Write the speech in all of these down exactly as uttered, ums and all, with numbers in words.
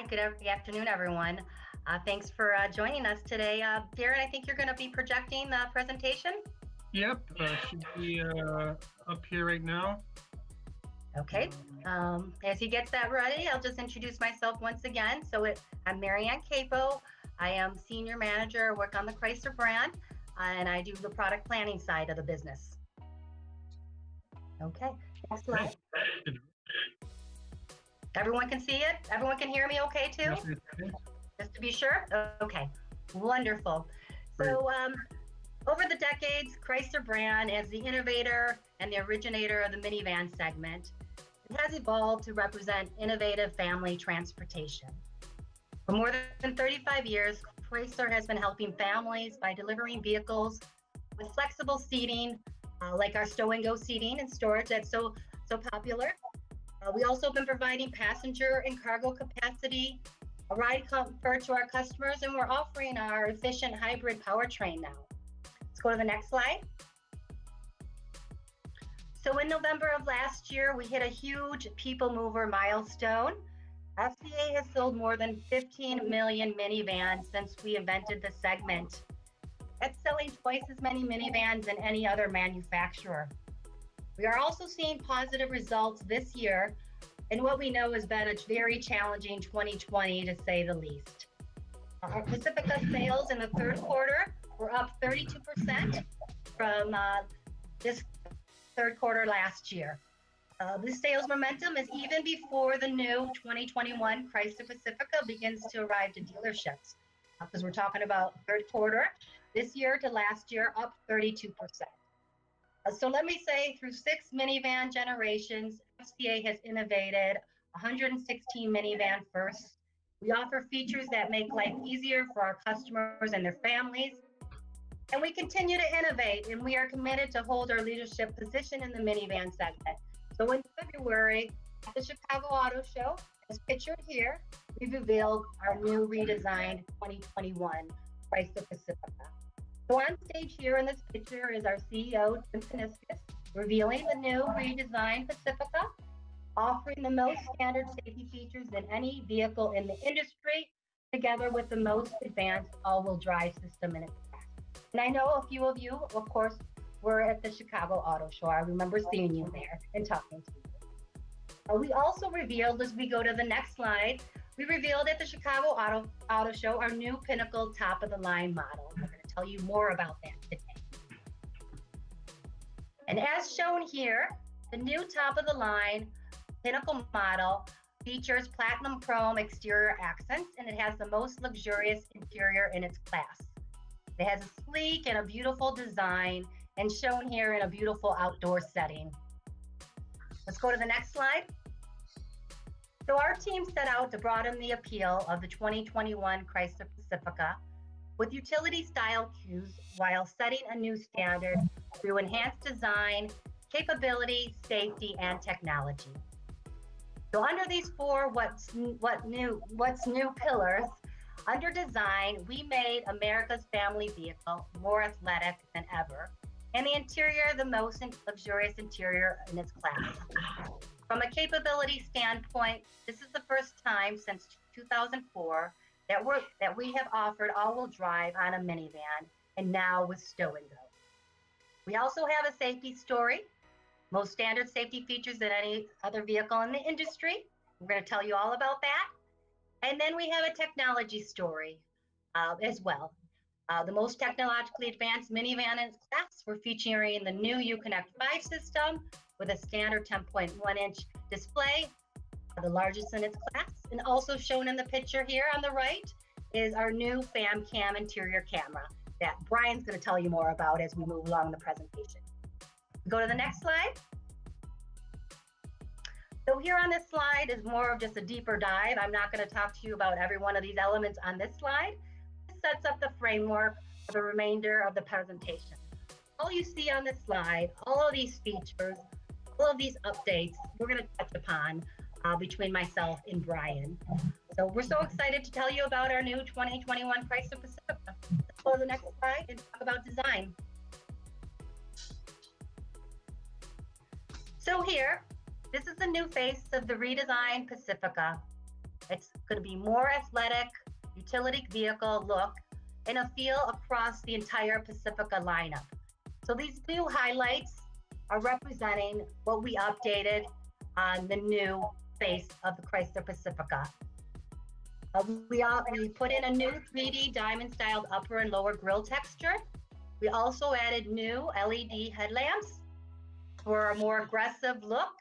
Hi, good afternoon, everyone. Uh, thanks for uh, joining us today. Uh, Darren, I think you're going to be projecting the presentation? Yep, uh, should be uh, up here right now. Okay, um, as he gets that ready, I'll just introduce myself once again. So it, I'm Marianne Capo. I am Senior Manager. I work on the Chrysler brand, uh, and I do the product planning side of the business. Okay, next slide. Everyone can see it? Everyone can hear me okay too? Just to be sure? Okay, wonderful. So um, over the decades, Chrysler brand is the innovator and the originator of the minivan segment. It has evolved to represent innovative family transportation. For more than thirty-five years, Chrysler has been helping families by delivering vehicles with flexible seating, uh, like our Stow and Go seating and storage that's so, so popular. Uh, we also have been providing passenger and cargo capacity, a ride comfort to our customers, and we're offering our efficient hybrid powertrain now. Let's go to the next slide. So in November of last year, we hit a huge people mover milestone. F C A has sold more than fifteen million minivans since we invented the segment. That's selling twice as many minivans than any other manufacturer. We are also seeing positive results this year in what we know has been a very challenging twenty twenty, to say the least. Our Pacifica sales in the third quarter were up thirty-two percent from uh, this third quarter last year. Uh, this sales momentum is even before the new twenty twenty-one Chrysler Pacifica begins to arrive to dealerships, because we're talking about third quarter this year to last year, up thirty-two percent. So let me say, through six minivan generations, F C A has innovated one hundred sixteen minivan firsts. We offer features that make life easier for our customers and their families. And we continue to innovate, and we are committed to hold our leadership position in the minivan segment. So in February, at the Chicago Auto Show, as pictured here, we revealed our new redesigned twenty twenty-one Chrysler Pacifica. So on stage here in this picture is our C E O, Tim Finiscus, revealing the new redesigned Pacifica, offering the most standard safety features than any vehicle in the industry, together with the most advanced all-wheel drive system in its class. And I know a few of you, of course, were at the Chicago Auto Show. I remember seeing you there and talking to you. Uh, we also revealed, as we go to the next slide, we revealed at the Chicago Auto, Auto Show our new Pinnacle top-of-the-line model. Tell you more about that today. And as shown here, the new top of the line Pinnacle model features platinum chrome exterior accents, and it has the most luxurious interior in its class. It has a sleek and a beautiful design, and shown here in a beautiful outdoor setting. Let's go to the next slide. So our team set out to broaden the appeal of the twenty twenty-one Chrysler Pacifica with utility style cues, while setting a new standard through enhanced design, capability, safety, and technology. So under these four what's, what new, what's new pillars, under design, we made America's family vehicle more athletic than ever, and the interior the most luxurious interior in its class. From a capability standpoint, this is the first time since two thousand four That, we're, that we have offered all-wheel drive on a minivan, and now with Stow and Go. We also have a safety story, most standard safety features than any other vehicle in the industry. We're going to tell you all about that. And then we have a technology story uh, as well. Uh, the most technologically advanced minivan in its class. We're featuring the new Uconnect five system with a standard ten point one inch display, the largest in its class. And also shown in the picture here on the right is our new FamCam interior camera that Brian's going to tell you more about as we move along the presentation. Go to the next slide. So here on this slide is more of just a deeper dive. I'm not going to talk to you about every one of these elements on this slide. This sets up the framework for the remainder of the presentation. All you see on this slide, all of these features, all of these updates, we're going to touch upon Uh, between myself and Brian. So we're so excited to tell you about our new twenty twenty-one Chrysler Pacifica. Let's go to the next slide and talk about design. So here, this is the new face of the redesigned Pacifica. It's going to be more athletic, utility vehicle look, and a feel across the entire Pacifica lineup. So these new highlights are representing what we updated on the new face of the Chrysler Pacifica. Uh, we, all, we put in a new three D diamond-styled upper and lower grille texture. We also added new L E D headlamps for a more aggressive look,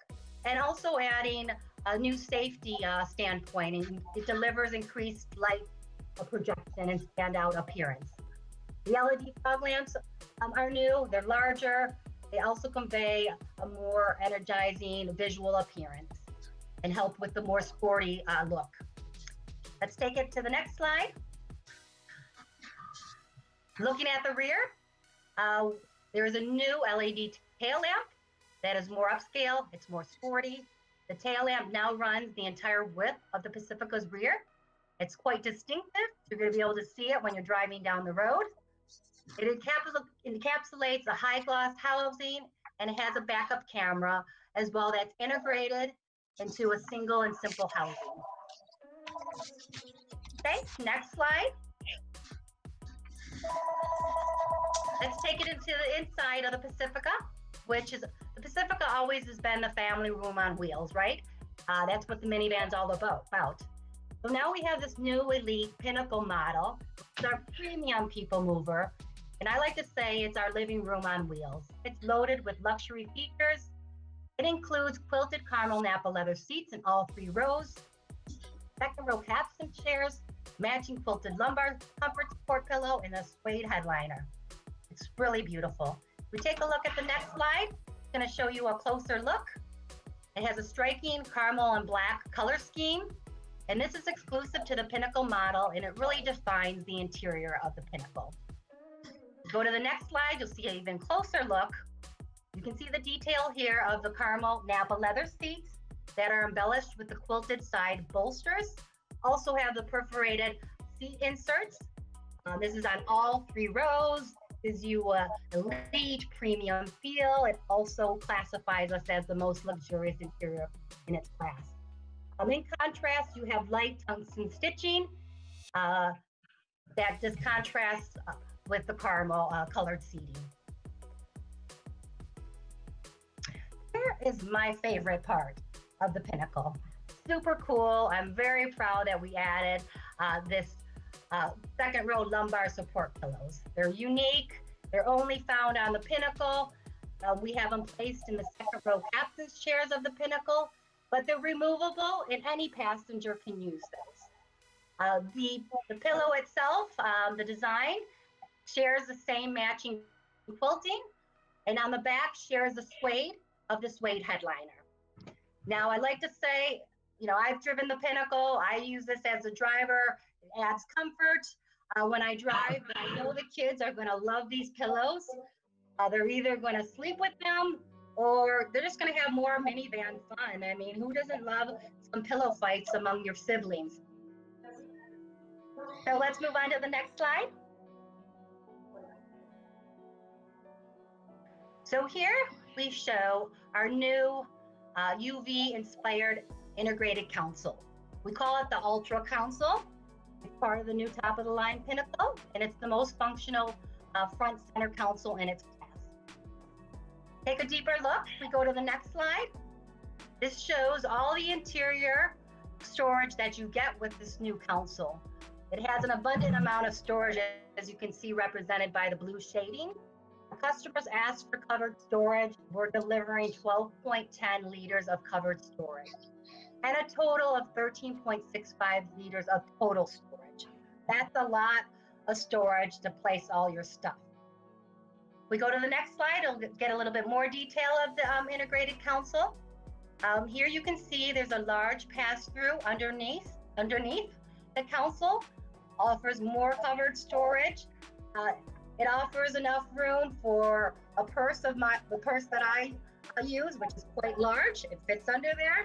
and also adding a new safety uh, standpoint, and it delivers increased light projection and standout appearance. The L E D fog lamps um, are new, they're larger, they also convey a more energizing visual appearance and help with the more sporty uh, look. Let's take it to the next slide. Looking at the rear, uh, there is a new L E D tail lamp that is more upscale, it's more sporty. The tail lamp now runs the entire width of the Pacifica's rear. It's quite distinctive. You're going to be able to see it when you're driving down the road. It encapsulates a high-gloss housing, and it has a backup camera as well that's integrated into a single and simple housing. Okay, next slide. Let's take it into the inside of the Pacifica, which is, the Pacifica always has been the family room on wheels, right? Uh, that's what the minivan's all about. So now we have this new elite Pinnacle model. It's our premium people mover. And I like to say it's our living room on wheels. It's loaded with luxury features. It includes quilted caramel Napa leather seats in all three rows, second row capstan chairs, matching quilted lumbar comfort support pillow, and a suede headliner. It's really beautiful. We take a look at the next slide. It's going to show you a closer look. It has a striking caramel and black color scheme, and this is exclusive to the Pinnacle model, and it really defines the interior of the Pinnacle. Go to the next slide, you'll see an even closer look. You can see the detail here of the caramel Napa leather seats that are embellished with the quilted side bolsters. Also have the perforated seat inserts. Um, this is on all three rows. Gives you a elite premium feel. It also classifies us as the most luxurious interior in its class. Um, in contrast, you have light tungsten stitching uh, that just contrasts uh, with the caramel uh, colored seating. Here is my favorite part of the Pinnacle. Super cool. I'm very proud that we added uh, this Uh, second row lumbar support pillows. They're unique. They're only found on the Pinnacle. Uh, we have them placed in the second row captain's chairs of the Pinnacle, but they're removable and any passenger can use those. Uh, the, the pillow itself, um, the design, shares the same matching quilting, and on the back shares the suede of the suede headliner. Now, I like to say, you know, I've driven the Pinnacle. I use this as a driver. It adds comfort uh, when I drive, but I know the kids are going to love these pillows. Uh, they're either going to sleep with them or they're just going to have more minivan fun. I mean, who doesn't love some pillow fights among your siblings? So let's move on to the next slide. So here we show our new uh, U V-inspired integrated console. We call it the Ultra Console. Part of the new top of the line Pinnacle, and it's the most functional uh, front center console in its class. Take a deeper look. We go to the next slide. This shows all the interior storage that you get with this new console. It has an abundant amount of storage, as you can see represented by the blue shading. Our customers asked for covered storage. We're delivering twelve point one zero liters of covered storage and a total of thirteen point six five liters of total storage. That's a lot of storage to place all your stuff. We go to the next slide, it'll get a little bit more detail of the um, integrated console. Um, here you can see there's a large pass-through underneath. Underneath the console offers more covered storage. Uh, it offers enough room for a purse of my, the purse that I use, which is quite large. It fits under there.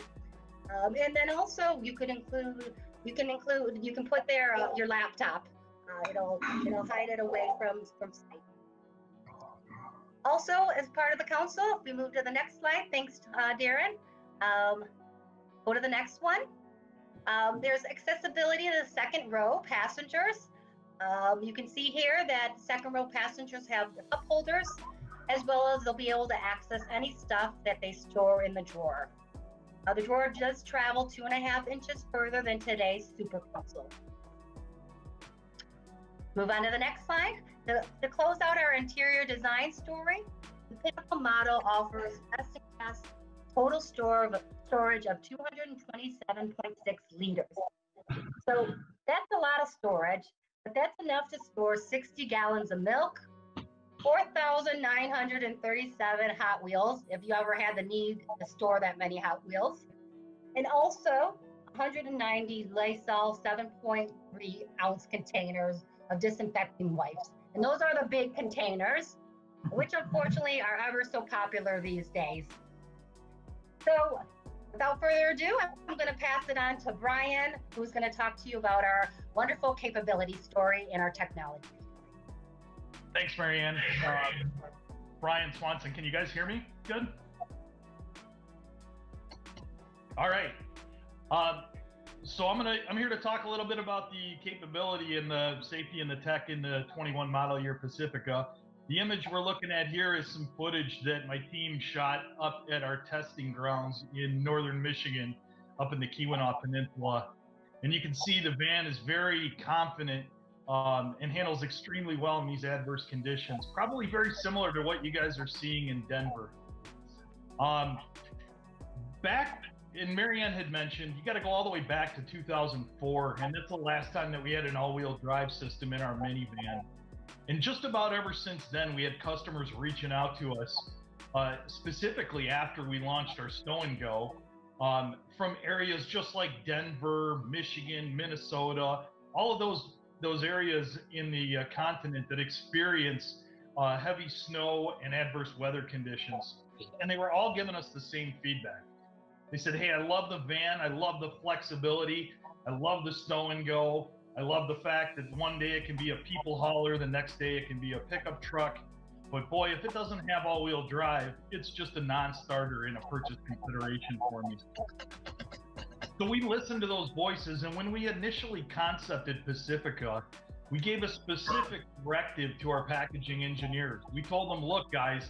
Um, and then also you could include, you can include, you can put there uh, your laptop. Uh, it'll, it'll hide it away from, from sight. Also, as part of the console, if we move to the next slide, thanks, uh, Darren. Um, go to the next one. Um, there's accessibility to the second row passengers. Um, you can see here that second row passengers have cup holders, as well as they'll be able to access any stuff that they store in the drawer. Uh, the drawer does travel two and a half inches further than today's Super Console. Move on to the next slide. To, to close out our interior design story, the Pinnacle model offers best-in-class total store of, storage of two hundred twenty-seven point six liters. So that's a lot of storage, but that's enough to store sixty gallons of milk, four thousand nine hundred thirty-seven Hot Wheels, if you ever had the need to store that many Hot Wheels, and also one hundred ninety Lysol seven point three ounce containers of disinfecting wipes. And those are the big containers, which unfortunately are ever so popular these days. So without further ado, I'm going to pass it on to Brian, who's going to talk to you about our wonderful capability story and our technology. Thanks, Marianne. Uh, Brian Swanson, can you guys hear me good? All right. Uh, so I'm gonna I'm here to talk a little bit about the capability and the safety and the tech in the twenty-one model year Pacifica. The image we're looking at here is some footage that my team shot up at our testing grounds in northern Michigan, up in the Keweenaw Peninsula. And you can see the van is very confident Um, and handles extremely well in these adverse conditions, probably very similar to what you guys are seeing in Denver. Um, back, and Marianne had mentioned, you got to go all the way back to two thousand four, and that's the last time that we had an all-wheel drive system in our minivan. And just about ever since then, we had customers reaching out to us, uh, specifically after we launched our Stow and Go, um, from areas just like Denver, Michigan, Minnesota, all of those those areas in the uh, continent that experience uh, heavy snow and adverse weather conditions. And they were all giving us the same feedback. They said, hey, I love the van, I love the flexibility, I love the Stow and Go, I love the fact that one day it can be a people hauler, the next day it can be a pickup truck. But boy, if it doesn't have all-wheel drive, it's just a non-starter in a purchase consideration for me. So we listened to those voices, and when we initially concepted Pacifica, we gave a specific directive to our packaging engineers. We told them, look guys,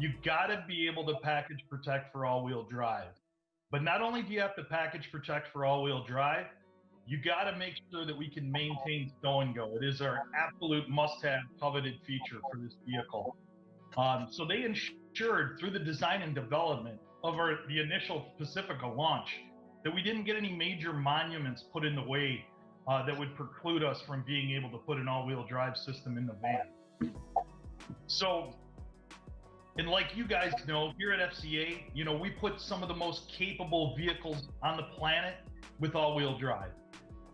you've got to be able to package protect for all-wheel drive. But not only do you have to package protect for all-wheel drive, you got to make sure that we can maintain Stow and Go. It is our absolute must-have coveted feature for this vehicle. Um, so they ensured through the design and development of our, the initial Pacifica launch, that we didn't get any major monuments put in the way uh, that would preclude us from being able to put an all-wheel drive system in the van. So, and like you guys know, here at F C A, you know, we put some of the most capable vehicles on the planet with all-wheel drive.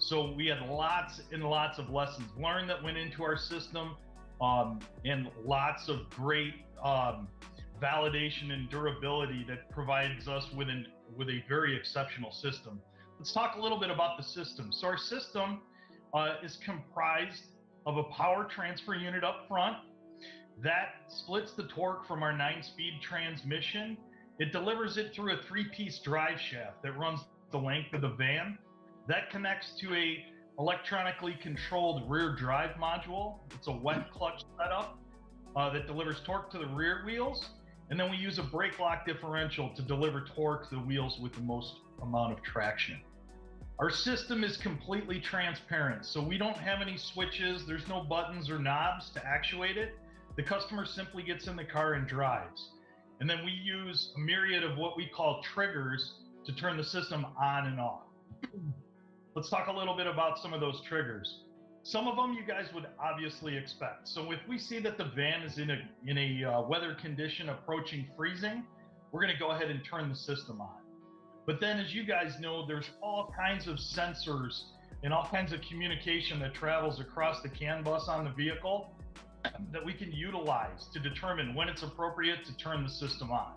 So we had lots and lots of lessons learned that went into our system, um, and lots of great um, validation and durability that provides us with an with a very exceptional system. Let's talk a little bit about the system. So our system uh, is comprised of a power transfer unit up front that splits the torque from our nine-speed transmission. It delivers it through a three-piece drive shaft that runs the length of the van. That connects to a electronically controlled rear drive module. It's a wet clutch setup uh, that delivers torque to the rear wheels. And then we use a brake lock differential to deliver torque to the wheels with the most amount of traction. Our system is completely transparent, so we don't have any switches. There's no buttons or knobs to actuate it. The customer simply gets in the car and drives. And then we use a myriad of what we call triggers to turn the system on and off. Let's talk a little bit about some of those triggers. Some of them you guys would obviously expect. So if we see that the van is in a, in a uh, weather condition approaching freezing, we're gonna go ahead and turn the system on. But then, as you guys know, there's all kinds of sensors and all kinds of communication that travels across the C A N bus on the vehicle that we can utilize to determine when it's appropriate to turn the system on.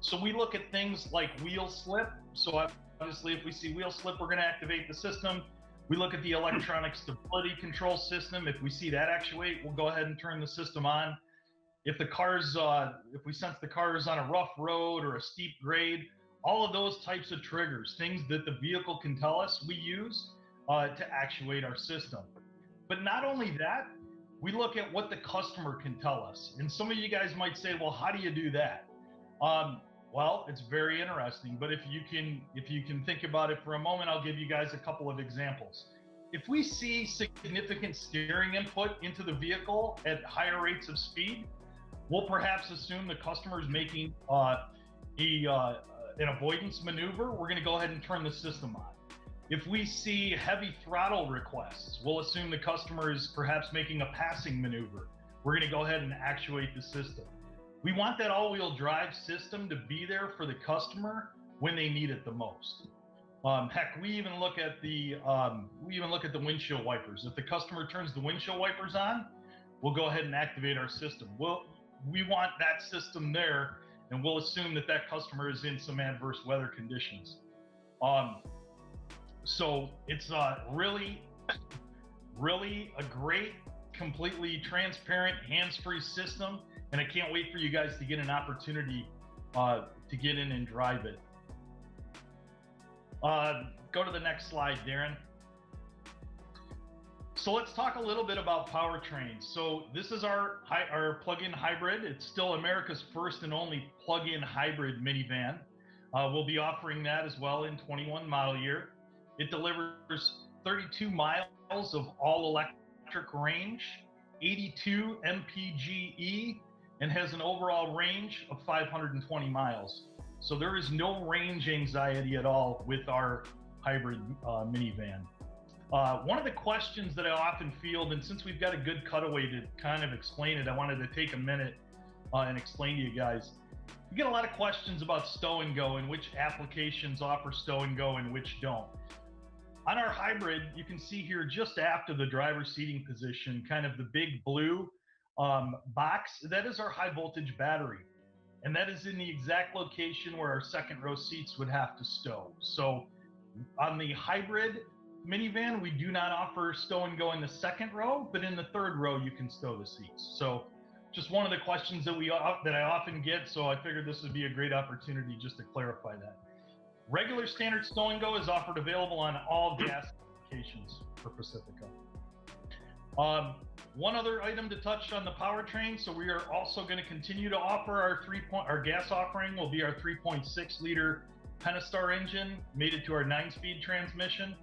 So we look at things like wheel slip. So obviously if we see wheel slip, we're gonna activate the system. We look at the electronic stability control system. If we see that actuate, we'll go ahead and turn the system on. If the car's, uh, if we sense the car is on a rough road or a steep grade, all of those types of triggers, things that the vehicle can tell us we use uh, to actuate our system. But not only that, we look at what the customer can tell us. And some of you guys might say, well, how do you do that? Um, well, it's very interesting, but if you can, if you can think about it for a moment, I'll give you guys a couple of examples. If we see significant steering input into the vehicle at higher rates of speed, we'll perhaps assume the customer is making uh, a, uh, an avoidance maneuver. We're gonna go ahead and turn the system on. If we see heavy throttle requests, we'll assume the customer is perhaps making a passing maneuver. We're gonna go ahead and actuate the system. We want that all-wheel drive system to be there for the customer when they need it the most. Um, heck, we even look at the um, we even look at the windshield wipers. If the customer turns the windshield wipers on, we'll go ahead and activate our system. We'll, we want that system there, and we'll assume that that customer is in some adverse weather conditions. Um, So it's uh, really, really a great, completely transparent, hands-free system. And I can't wait for you guys to get an opportunity uh, to get in and drive it. Uh, go to the next slide, Darren. So let's talk a little bit about powertrains. So this is our, our plug-in hybrid. It's still America's first and only plug-in hybrid minivan. Uh, we'll be offering that as well in twenty-one model year. It delivers thirty-two miles of all-electric range, eighty-two M P G E, and has an overall range of five hundred twenty miles. So there is no range anxiety at all with our hybrid uh, minivan. Uh, one of the questions that I often field, and since we've got a good cutaway to kind of explain it, I wanted to take a minute uh, and explain to you guys. We get a lot of questions about Stow and Go and which applications offer Stow and Go and which don't. On our hybrid, you can see here just after the driver's seating position, kind of the big blue um, box, that is our high voltage battery. And that is in the exact location where our second row seats would have to stow. So on the hybrid minivan, we do not offer Stow and Go in the second row, but in the third row, you can stow the seats. So just one of the questions that, we, that I often get, so I figured this would be a great opportunity just to clarify that. Regular standard Stow and Go is offered available on all gas applications for Pacifica. Um, one other item to touch on the powertrain. So we are also going to continue to offer our three point, our gas offering will be our three point six liter Pentastar engine mated to our nine speed transmission.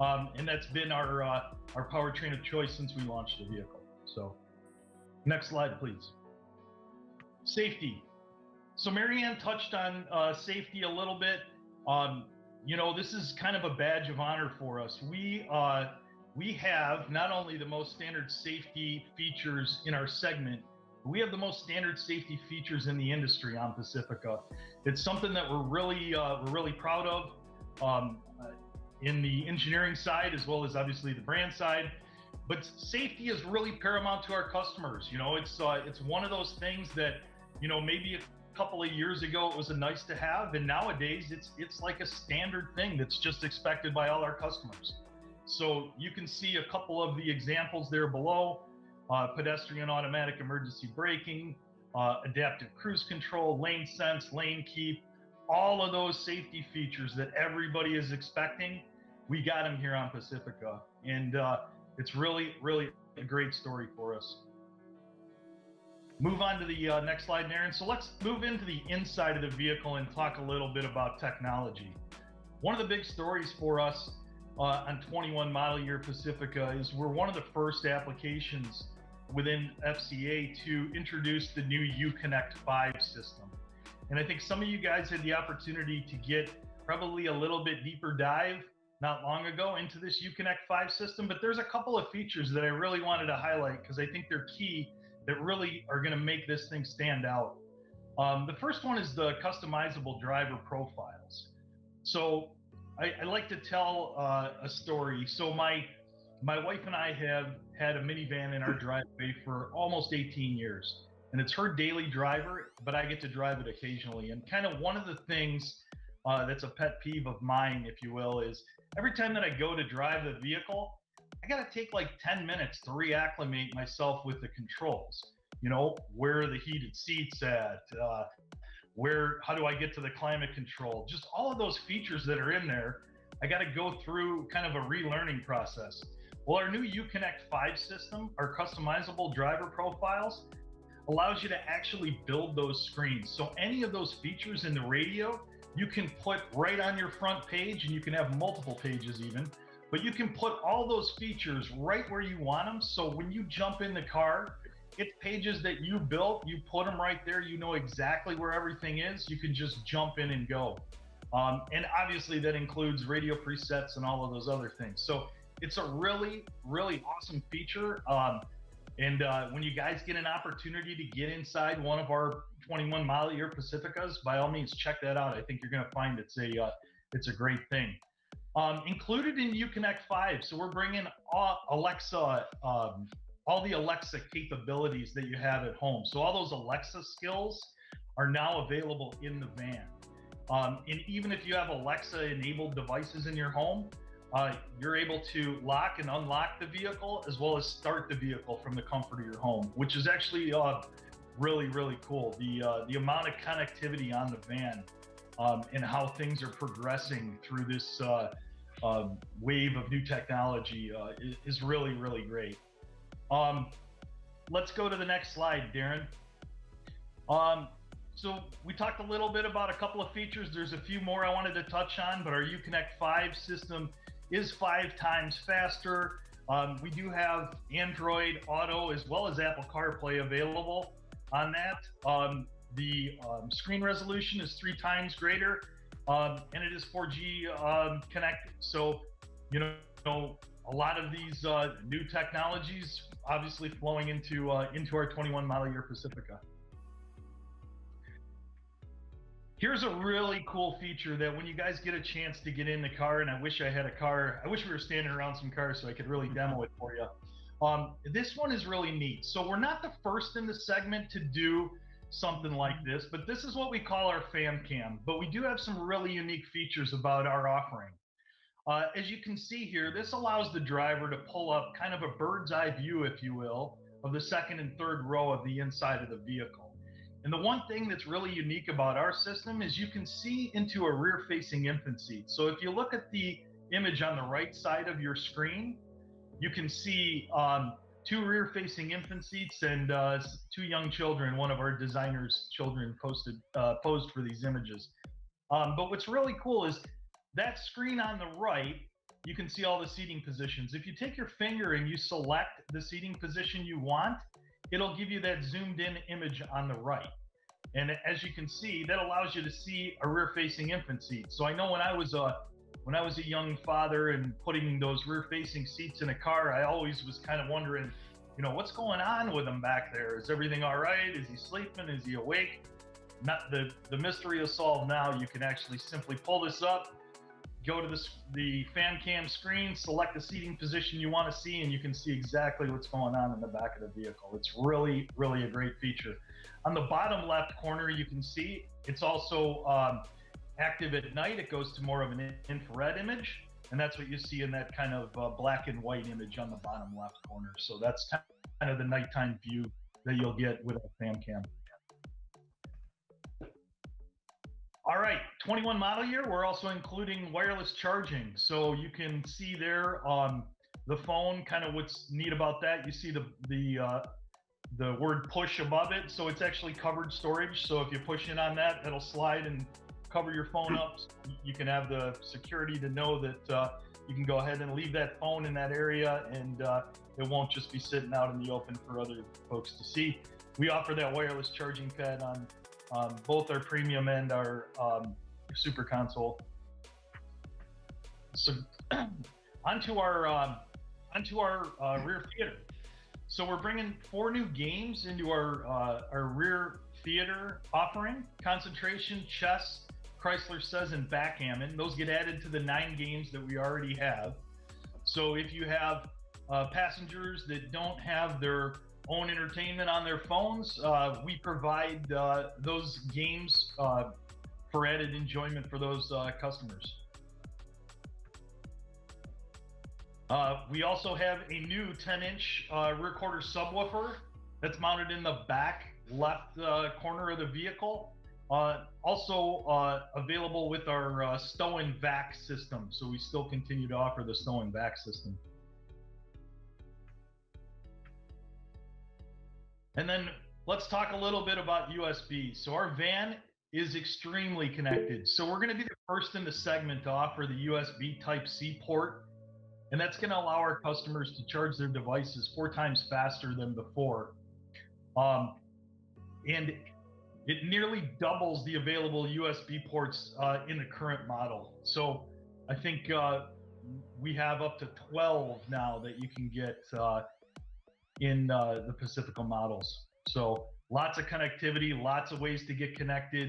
Um, and that's been our, uh, our powertrain of choice since we launched the vehicle. So next slide, please. Safety. So Marianne touched on uh, safety a little bit. Um, you know, this is kind of a badge of honor for us. We uh, we have not only the most standard safety features in our segment, but we have the most standard safety features in the industry on Pacifica. It's something that we're really uh, we're really proud of um, uh, in the engineering side as well as obviously the brand side. But safety is really paramount to our customers. You know, it's uh, it's one of those things that, you know, maybe if couple of years ago it was a nice to have, and nowadays it's it's like a standard thing that's just expected by all our customers. So you can see a couple of the examples there below, uh, pedestrian automatic emergency braking, uh, adaptive cruise control, lane sense, lane keep, all of those safety features that everybody is expecting. We got them here on Pacifica, and uh, it's really, really a great story for us. Move on to the uh, next slide, Darren. So let's move into the inside of the vehicle and talk a little bit about technology. One of the big stories for us uh, on twenty-one model year Pacifica is we're one of the first applications within F C A to introduce the new Uconnect five system. And I think some of you guys had the opportunity to get probably a little bit deeper dive not long ago into this Uconnect five system, but there's a couple of features that I really wanted to highlight because I think they're key that really are gonna make this thing stand out. Um, the first one is the customizable driver profiles. So I, I like to tell uh, a story. So my, my wife and I have had a minivan in our driveway for almost eighteen years, and it's her daily driver, but I get to drive it occasionally. And kind of one of the things uh, that's a pet peeve of mine, if you will, is every time that I go to drive the vehicle, I gotta take like ten minutes to reacclimate myself with the controls. You know, where are the heated seats at? Uh, where, how do I get to the climate control? Just all of those features that are in there, I got to go through kind of a relearning process. Well, our new Uconnect five system, our customizable driver profiles, allows you to actually build those screens. So any of those features in the radio, you can put right on your front page, and you can have multiple pages even, but you can put all those features right where you want them. So when you jump in the car, it's pages that you built, you put them right there, you know exactly where everything is, you can just jump in and go. Um, and obviously that includes radio presets and all of those other things. So it's a really, really awesome feature. Um, and uh, when you guys get an opportunity to get inside one of our twenty-one model year Pacificas, by all means, check that out. I think you're gonna find it's a, uh, it's a great ththing. Um, included in Uconnect five, so we're bringing Alexa, um, all the Alexa capabilities that you have at home. So all those Alexa skills are now available in the van. Um, and even if you have Alexa enabled devices in your home, uh, you're able to lock and unlock the vehicle, as well as start the vehicle from the comfort of your home, which is actually uh, really, really cool. The, uh, the amount of connectivity on the van um, and how things are progressing through this uh, uh, wave of new technology uh, is really, really great. Um, let's go to the next slide, Darren. Um, so we talked a little bit about a couple of features. There's a few more I wanted to touch on, but our Uconnect five system is five times faster. Um, we do have Android Auto as well as Apple CarPlay available on that. Um, the um, screen resolution is three times greater, um, and it is four G um, connected. So, you know, so a lot of these uh, new technologies obviously flowing into uh, into our twenty-one model year Pacifica. Here's a really cool feature that when you guys get a chance to get in the car, and I wish I had a car, I wish we were standing around some cars so I could really demo it for you. Um, this one is really neat. So we're not the first in the segment to do something like this, but this is what we call our FamCam. But we do have some really unique features about our offering. Uh, as you can see here, this allows the driver to pull up kind of a bird's eye view, if you will, of the second and third row of the inside of the vehicle. And the one thing that's really unique about our system is you can see into a rear-facing infant seat. So if you look at the image on the right side of your screen, you can see um, two rear-facing infant seats and uh, two young children. One of our designers' children posted, uh, posed for these images. Um, but what's really cool is that screen on the right, you can see all the seating positions. If you take your finger and you select the seating position you want, it'll give you that zoomed in image on the right. And as you can see, that allows you to see a rear-facing infant seat. So I know when I was a, when I was a young father and putting those rear-facing seats in a car, I always was kind of wondering, you know, what's going on with him back there? Is everything all right? Is he sleeping? Is he awake? Not the, the mystery is solved now. You can actually simply pull this up, go to the, the FamCam screen, select the seating position you want to see, and you can see exactly what's going on in the back of the vehicle. It's really, really a great feature. On the bottom left corner, you can see it's also um, active at night. It goes to more of an infrared image, and that's what you see in that kind of uh, black and white image on the bottom left corner. So that's kind of the nighttime view that you'll get with a FamCam. All right, twenty-one model year, we're also including wireless charging. So you can see there um, the phone, kind of what's neat about that. You see the, the, uh, the word push above it. So it's actually covered storage. So if you push in on that, it'll slide and cover your phone up. So you can have the security to know that uh, you can go ahead and leave that phone in that area, and uh, it won't just be sitting out in the open for other folks to see. We offer that wireless charging pad on Um, both our premium and our um, super console. So onto our um, onto our uh, rear theater. So we're bringing four new games into our uh, our rear theater offering: concentration, chess, Chrysler Says, and backgammon. Those get added to the nine games that we already have. So if you have uh, passengers that don't have their own entertainment on their phones, uh, we provide uh, those games uh, for added enjoyment for those uh, customers. Uh, we also have a new ten inch uh, rear quarter subwoofer that's mounted in the back left uh, corner of the vehicle. Uh, also uh, available with our uh, Stow and Vac system, so we still continue to offer the Stow and Vac system. And then let's talk a little bit about U S B. So our van is extremely connected. So we're going to be the first in the segment to offer the U S B Type C port, and that's going to allow our customers to charge their devices four times faster than before. Um, and it nearly doubles the available U S B ports uh, in the current model. So I think uh, we have up to twelve now that you can get uh, in uh, the Pacifica models. So lots of connectivity, lots of ways to get connected.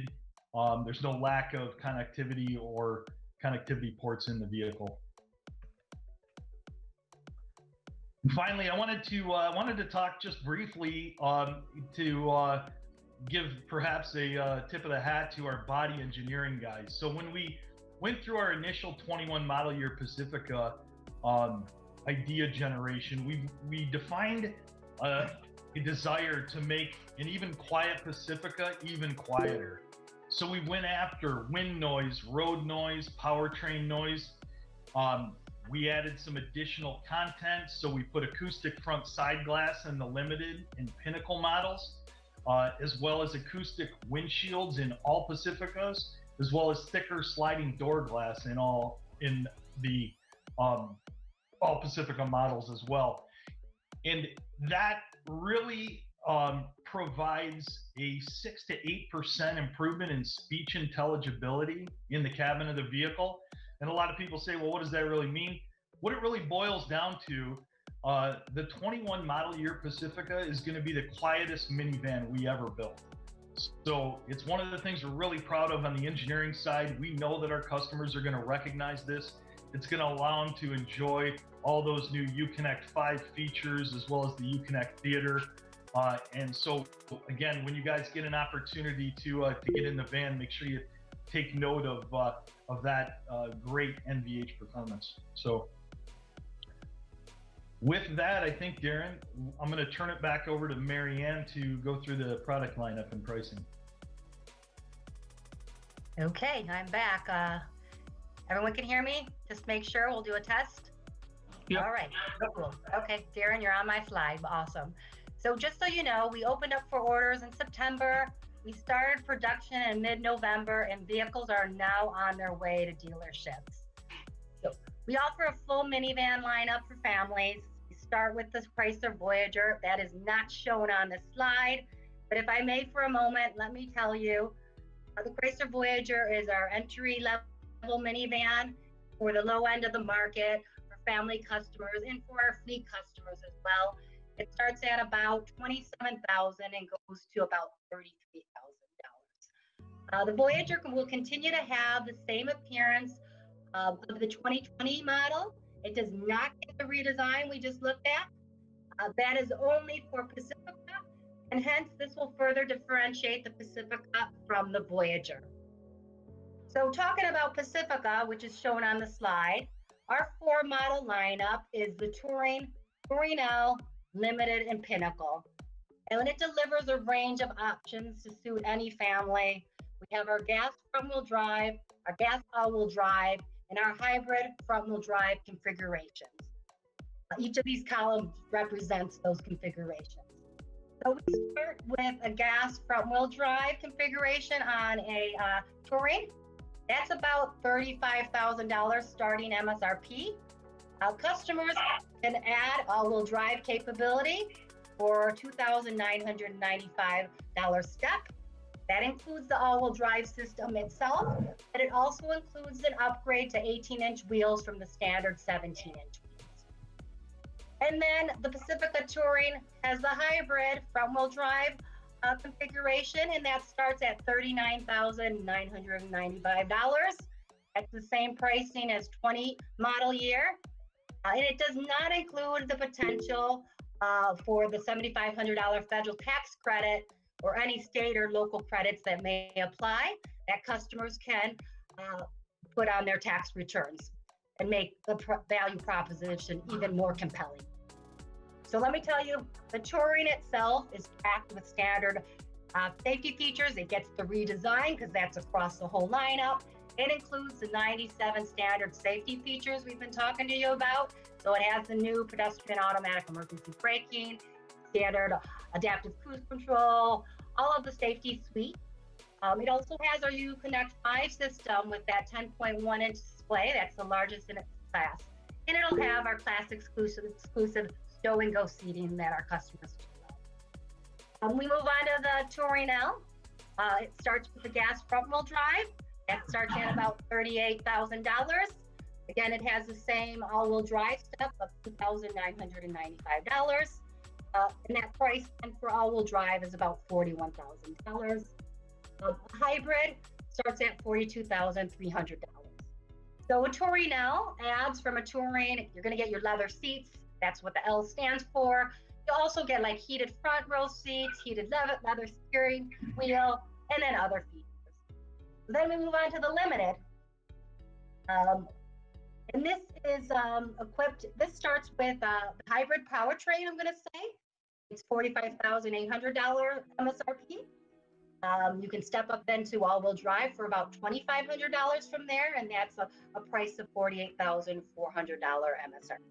Um, there's no lack of connectivity or connectivity ports in the vehicle. And finally, I wanted to uh, wanted to talk just briefly um, to uh, give perhaps a uh, tip of the hat to our body engineering guys. So when we went through our initial twenty-one model year Pacifica um, idea generation, we we defined uh, a desire to make an even quiet Pacifica even quieter. So we went after wind noise, road noise, powertrain noise. Um, we added some additional content. So we put acoustic front side glass in the Limited and Pinnacle models, Uh, as well as acoustic windshields in all Pacificas, as well as thicker sliding door glass in all in the um, all Pacifica models as well. And that really um, provides a six to eight percent improvement in speech intelligibility in the cabin of the vehicle. And a lot of people say, well, what does that really mean? What it really boils down to, Uh, the twenty-one model year Pacifica is going to be the quietest minivan we ever built. So it's one of the things we're really proud of on the engineering side. We know that our customers are going to recognize this. It's going to allow them to enjoy all those new Uconnect five features as well as the Uconnect Theater. Uh, and so again, when you guys get an opportunity to, uh, to get in the van, make sure you take note of, uh, of that uh, great N V H performance. So with that, I think, Darren, I'm going to turn it back over to Marianne to go through the product lineup and pricing. Okay, I'm back. Uh, everyone can hear me? Just make sure we'll do a test. Yep. All right. Cool. Okay, Darren, you're on my slide. Awesome. So just so you know, we opened up for orders in September. We started production in mid-November, and vehicles are now on their way to dealerships. So we offer a full minivan lineup for families. We start with this Chrysler Voyager. That is not shown on this slide, but if I may for a moment, let me tell you, uh, the Chrysler Voyager is our entry-level minivan for the low end of the market, for family customers and for our fleet customers as well. It starts at about twenty-seven thousand dollars and goes to about thirty-three thousand dollars. Uh, the Voyager will continue to have the same appearance Uh, of the twenty twenty model. It does not get the redesign we just looked at. Uh, that is only for Pacifica, and hence this will further differentiate the Pacifica from the Voyager. So talking about Pacifica, which is shown on the slide, our four model lineup is the Touring, Touring L, Limited, and Pinnacle. And it delivers a range of options to suit any family. We have our gas front-wheel drive, our gas all-wheel drive, and our hybrid front-wheel drive configurations. Each of these columns represents those configurations. So we start with a gas front-wheel drive configuration on a uh, Touring. That's about thirty-five thousand dollars starting M S R P. Our customers can add all-wheel drive capability for two thousand nine hundred ninety-five dollars step. That includes the all-wheel drive system itself, but it also includes an upgrade to eighteen inch wheels from the standard seventeen inch wheels. And then the Pacifica Touring has the hybrid front-wheel drive uh, configuration, and that starts at thirty-nine thousand nine hundred ninety-five dollars. That's the same pricing as twenty model year. Uh, and it does not include the potential uh, for the seventy-five hundred dollar federal tax credit or any state or local credits that may apply that customers can uh, put on their tax returns and make the pr value proposition even more compelling. So let me tell you, the Touring itself is packed with standard Uh, safety features, it gets the redesign because that's across the whole lineup. It includes the ninety-seven standard safety features we've been talking to you about. So it has the new pedestrian automatic emergency braking, standard adaptive cruise control, all of the safety suite. Um, it also has our Uconnect five system with that ten point one inch display. That's the largest in its class. And it'll have our class exclusive, exclusive Stow and Go seating that our customers do love. Um, we move on to the Touring L. Uh, it starts with the gas front wheel drive. That starts at about thirty-eight thousand dollars. Again, it has the same all-wheel drive stuff of two thousand nine hundred ninety-five dollars. Uh, and that price and for all-wheel drive is about forty-one thousand dollars. Um, hybrid starts at forty-two thousand three hundred dollars. So a Touring L adds from a Touring, you're going to get your leather seats. That's what the L stands for. You also get like heated front row seats, heated leather, leather steering wheel, and then other features. Then we move on to the Limited. Um, and this is um, equipped, this starts with uh, the hybrid powertrain, I'm going to say. It's forty-five thousand eight hundred dollars M S R P. Um, you can step up then to all-wheel drive for about twenty-five hundred dollars from there, and that's a, a price of forty-eight thousand four hundred dollars M S R P.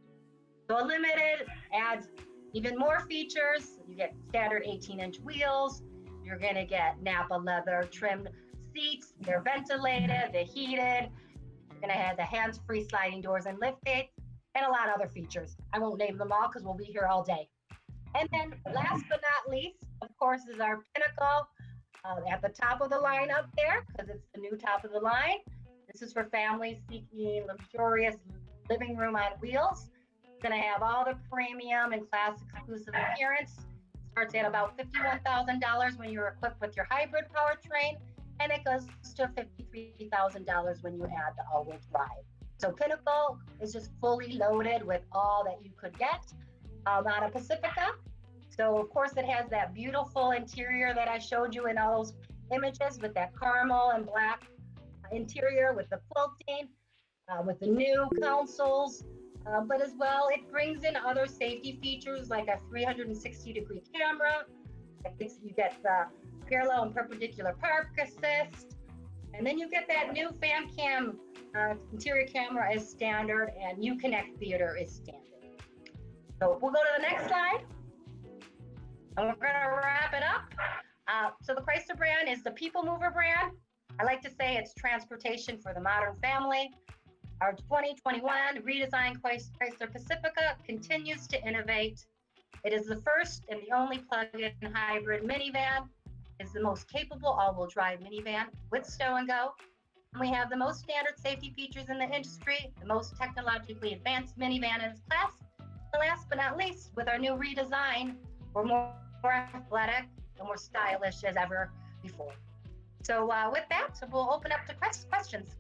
So a Limited adds even more features. You get standard eighteen inch wheels. You're going to get Napa leather trimmed seats. They're ventilated, they're heated. You're going to have the hands-free sliding doors and lift gates, and a lot of other features. I won't name them all because we'll be here all day. And then last but not least, of course, is our Pinnacle. Uh, at the top of the line up there, because it's the new top of the line. This is for families seeking luxurious living room on wheels. It's going to have all the premium and class exclusive appearance. It starts at about fifty-one thousand dollars when you're equipped with your hybrid powertrain, and it goes to fifty-three thousand dollars when you add the all-wheel drive. So Pinnacle is just fully loaded with all that you could get um, out of Pacifica. So of course it has that beautiful interior that I showed you in all those images with that caramel and black interior with the quilting, uh, with the new consoles, uh, but as well it brings in other safety features like a three hundred sixty degree camera. I think you get the parallel and perpendicular park assist, and then you get that new FamCam uh, interior camera as standard, and Uconnect theater is standard. So we'll go to the next slide. And we're going to wrap it up. Uh, so the Chrysler brand is the people mover brand. I like to say it's transportation for the modern family. Our twenty twenty-one redesigned Chrysler Pacifica continues to innovate. It is the first and the only plug-in hybrid minivan. It's the most capable all-wheel drive minivan with Stow and Go. And we have the most standard safety features in the industry, the most technologically advanced minivan in its class. And last but not least, with our new redesign, we're more, more athletic and more stylish as ever before. So uh, with that, we'll open up to questions.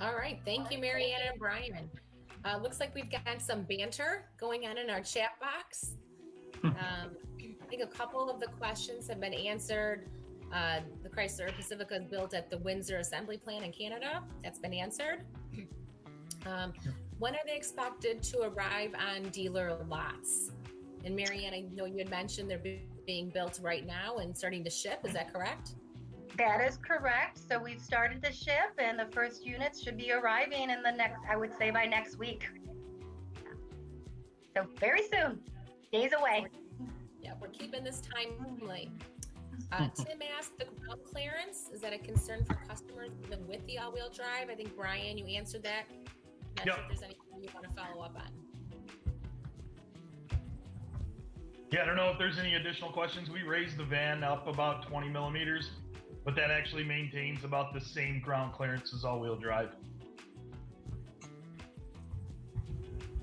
All right, thank you, Marianne and Brian. Uh, looks like we've got some banter going on in our chat box. Um, I think a couple of the questions have been answered. Uh, the Chrysler Pacifica is built at the Windsor Assembly Plant in Canada. That's been answered. Um, When are they expected to arrive on dealer lots? And Marianne, I know you had mentioned they're being built right now and starting to ship. Is that correct? That is correct. So we've started to ship, and the first units should be arriving in the next, I would say by next week. So very soon, days away. Yeah, we're keeping this timely. Uh, Tim asked the ground clearance. Is that a concern for customers even with the all-wheel drive? I think, Brian, you answered that. Not yep. Sure if there's anything you want to follow up on. Yeah, I don't know if there's any additional questions. We raised the van up about twenty millimeters, but that actually maintains about the same ground clearance as all-wheel drive.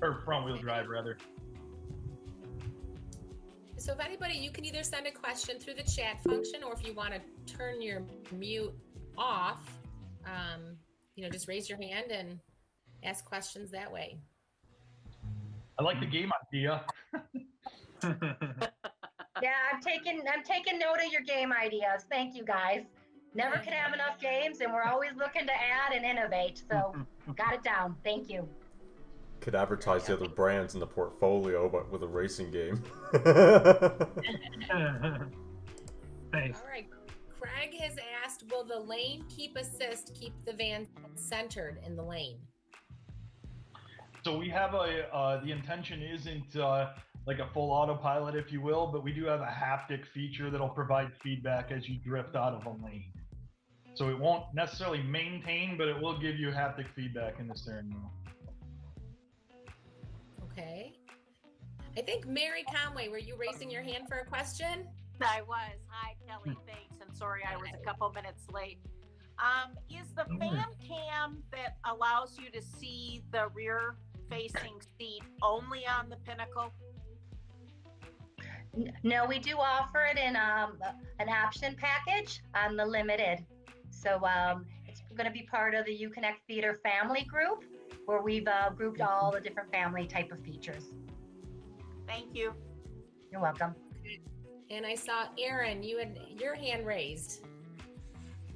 Or front-wheel drive, rather. So if anybody, you can either send a question through the chat function, or if you want to turn your mute off, um, you know, just raise your hand and ask questions that way. I like the game idea. Yeah, I'm taking I'm taking note of your game ideas. Thank you guys. Never can have enough games, and we're always looking to add and innovate. So got it down. Thank you. could advertise the other brands in the portfolio, but with a racing game. Thanks. All right. Craig has asked, will the lane keep assist keep the van centered in the lane? So we have a, uh, the intention isn't uh, like a full autopilot, if you will, but we do have a haptic feature that'll provide feedback as you drift out of a lane. So it won't necessarily maintain, but it will give you haptic feedback in the steering wheel. Okay. I think Mary Conway, were you raising your hand for a question? I was. Hi, Kelly. Thanks. I'm sorry I was a couple minutes late. Um, is the FamCam that allows you to see the rear-facing seat only on the Pinnacle? No, we do offer it in um, an option package on the Limited. So um, it's going to be part of the Uconnect Theater family group, where we've uh, grouped all the different family type of features. Thank you. You're welcome. And I saw Aaron, you had your hand raised.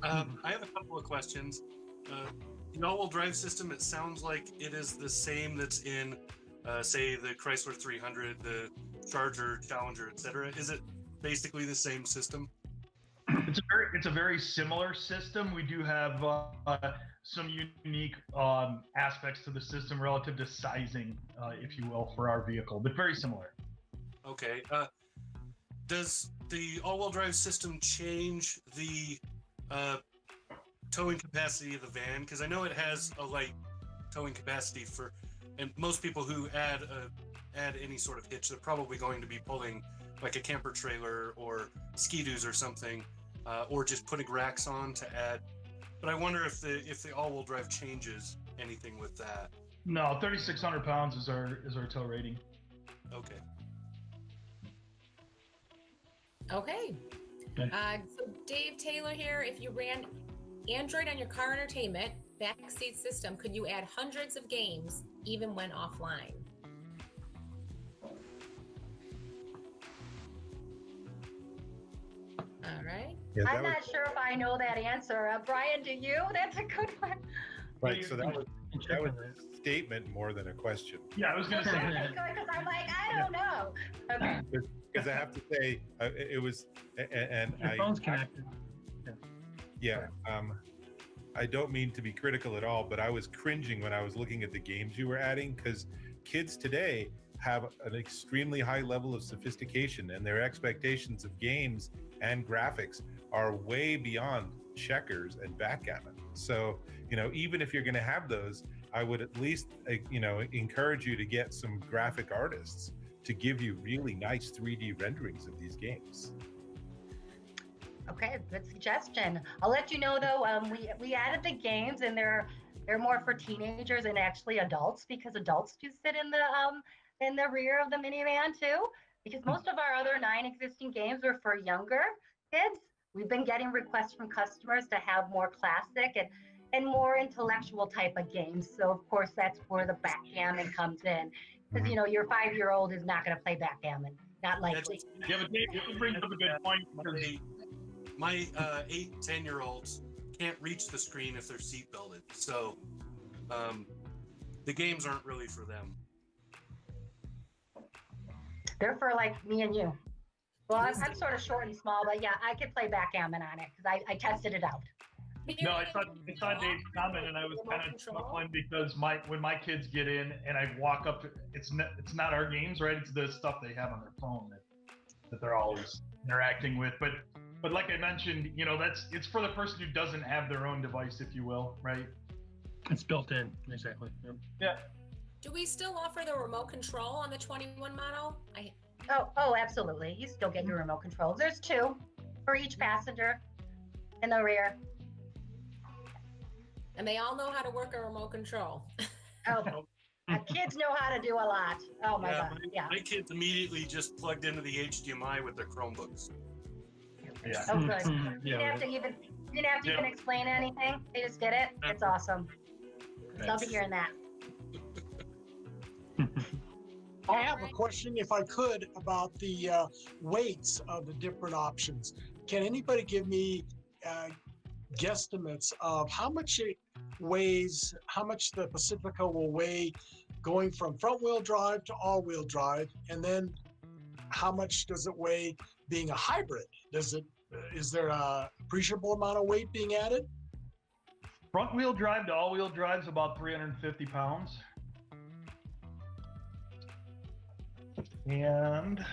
Um, I have a couple of questions. Uh, in all-wheel drive system, it sounds like it is the same that's in, uh, say, the Chrysler three hundred, the Charger, Challenger, et cetera. Is it basically the same system? It's a very, it's a very similar system. We do have uh, uh, some unique um, aspects to the system relative to sizing, uh, if you will, for our vehicle, but very similar. Okay. Uh, does the all-wheel drive system change the uh, towing capacity of the van? Because I know it has a light towing capacity for, and most people who add a add any sort of hitch, they're probably going to be pulling like a camper trailer or ski-doos or something, uh, or just putting racks on to add. But I wonder if the if the all-wheel drive changes anything with that. No, thirty-six hundred pounds is our is our tow rating. Okay. Okay. Okay. Uh, so Dave Taylor here. If you ran Android on your car entertainment backseat system, could you add hundreds of games even when offline? All right. Yeah, I'm not was... sure if I know that answer. Uh, Brian, do you? That's a good one. Right. So that was that was a statement more than a question. Yeah, I was going to say. Because I'm like, I don't know. Okay. Because I have to say, uh, it, it was, and, and your I. phone's connected. I, yeah. Um, I don't mean to be critical at all, but I was cringing when I was looking at the games you were adding, because kids today have an extremely high level of sophistication, and their expectations of games and graphics are way beyond checkers and backgammon. So, you know, even if you're going to have those, I would at least, uh, you know, encourage you to get some graphic artists to give you really nice three D renderings of these games. Okay, good suggestion. I'll let you know though, um, we we added the games, and they're they're more for teenagers and actually adults, because adults do sit in the um in the rear of the minivan too. Because most of our other nine existing games were for younger kids. We've been getting requests from customers to have more classic and, and more intellectual type of games. So, of course, that's where the backgammon comes in. Because, you know, your five-year-old is not going to play backgammon. Not likely. Yeah, but Dave, you bring up a good point. My uh, eight, ten-year-olds can't reach the screen if they're seat-belted. So um, the games aren't really for them. They're for like me and you. Well, I'm, I'm sort of short and small, but yeah, I could play backgammon on it because I, I tested it out. No, I saw, I saw Dave's comment, and I was kind of chuckling because my when my kids get in and I walk up, to, it's not it's not our games, right? It's the stuff they have on their phone that that they're always interacting with. But but like I mentioned, you know, that's it's for the person who doesn't have their own device, if you will, right? It's built in, exactly. Yeah. Yeah. Do we still offer the remote control on the twenty-one model? I... Oh, oh, absolutely. You still get your remote controls. There's two for each passenger in the rear. And they all know how to work a remote control. Oh, uh, kids know how to do a lot. Oh my yeah, God, my, yeah. My kids immediately just plugged into the H D M I with their Chromebooks. Yeah. Oh, good. You didn't have to even, you didn't have to yeah. even explain anything. They just did it. It's awesome. Love hearing that. I have a question, if I could, about the uh, weights of the different options. Can anybody give me uh, guesstimates of how much it weighs, how much the Pacifica will weigh going from front wheel drive to all wheel drive, and then how much does it weigh being a hybrid? Does it, is there a appreciable amount of weight being added? Front wheel drive to all wheel drive is about three hundred fifty pounds. And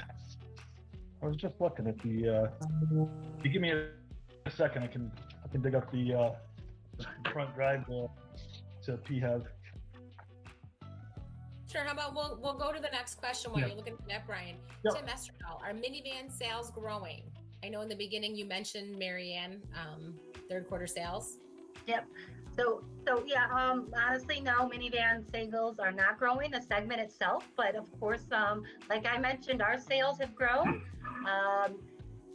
I was just looking at the, uh, if you give me a, a second, I can I can dig up the uh, front drive to, to P HEV. Sure, how about we'll, we'll go to the next question while yeah. you're looking at that, Brian. Yep. Tim Estradal, are minivan sales growing? I know in the beginning you mentioned, Marianne, um, third quarter sales. Yep. So, so yeah, um, honestly, no, minivan sales are not growing, the segment itself. But of course, um, like I mentioned, our sales have grown um,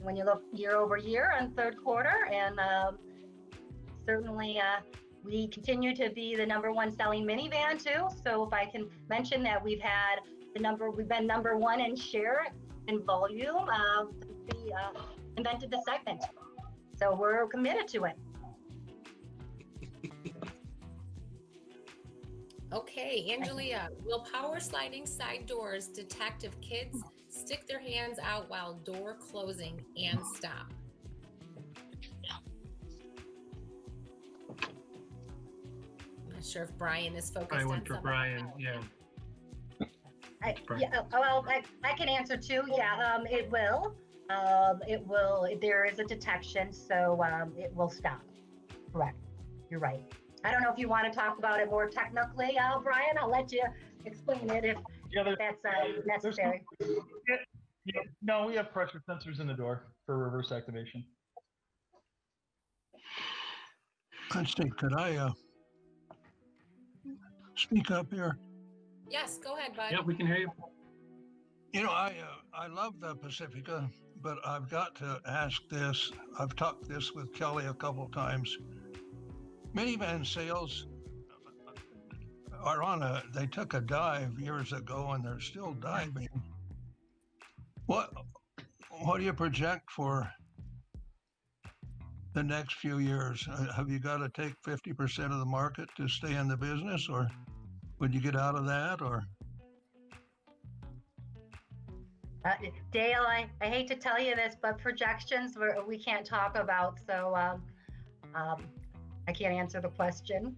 when you look year over year on third quarter. And um, certainly uh, we continue to be the number one selling minivan too. So if I can mention that we've had the number, we've been number one in share and volume uh, since we uh, invented the segment. So we're committed to it. Okay, Angelia, will power sliding side doors detect if kids stick their hands out while door closing and stop? I'm not sure if Brian is focused I on went for something. Brian, oh, yeah. I, yeah. Well, I, I can answer too. Yeah, um, it will. Um, it will. There is a detection, so um, it will stop. Correct. You're right. I don't know if you want to talk about it more technically, uh, Brian. I'll let you explain it if, yeah, if that's uh, necessary. Yeah, no, we have pressure sensors in the door for reverse activation. Christy, could I uh, speak up here? Yes, go ahead, bud. Yeah, we can hear you. You know, I uh, I love the Pacifica, but I've got to ask this. I've talked this with Kelly a couple times. Minivan sales are on a, they took a dive years ago and they're still diving. What, what do you project for the next few years? Have you got to take fifty percent of the market to stay in the business, or would you get out of that, or? Uh, Dale, I, I hate to tell you this, but projections we're, we can't talk about, so um, um, I can't answer the question.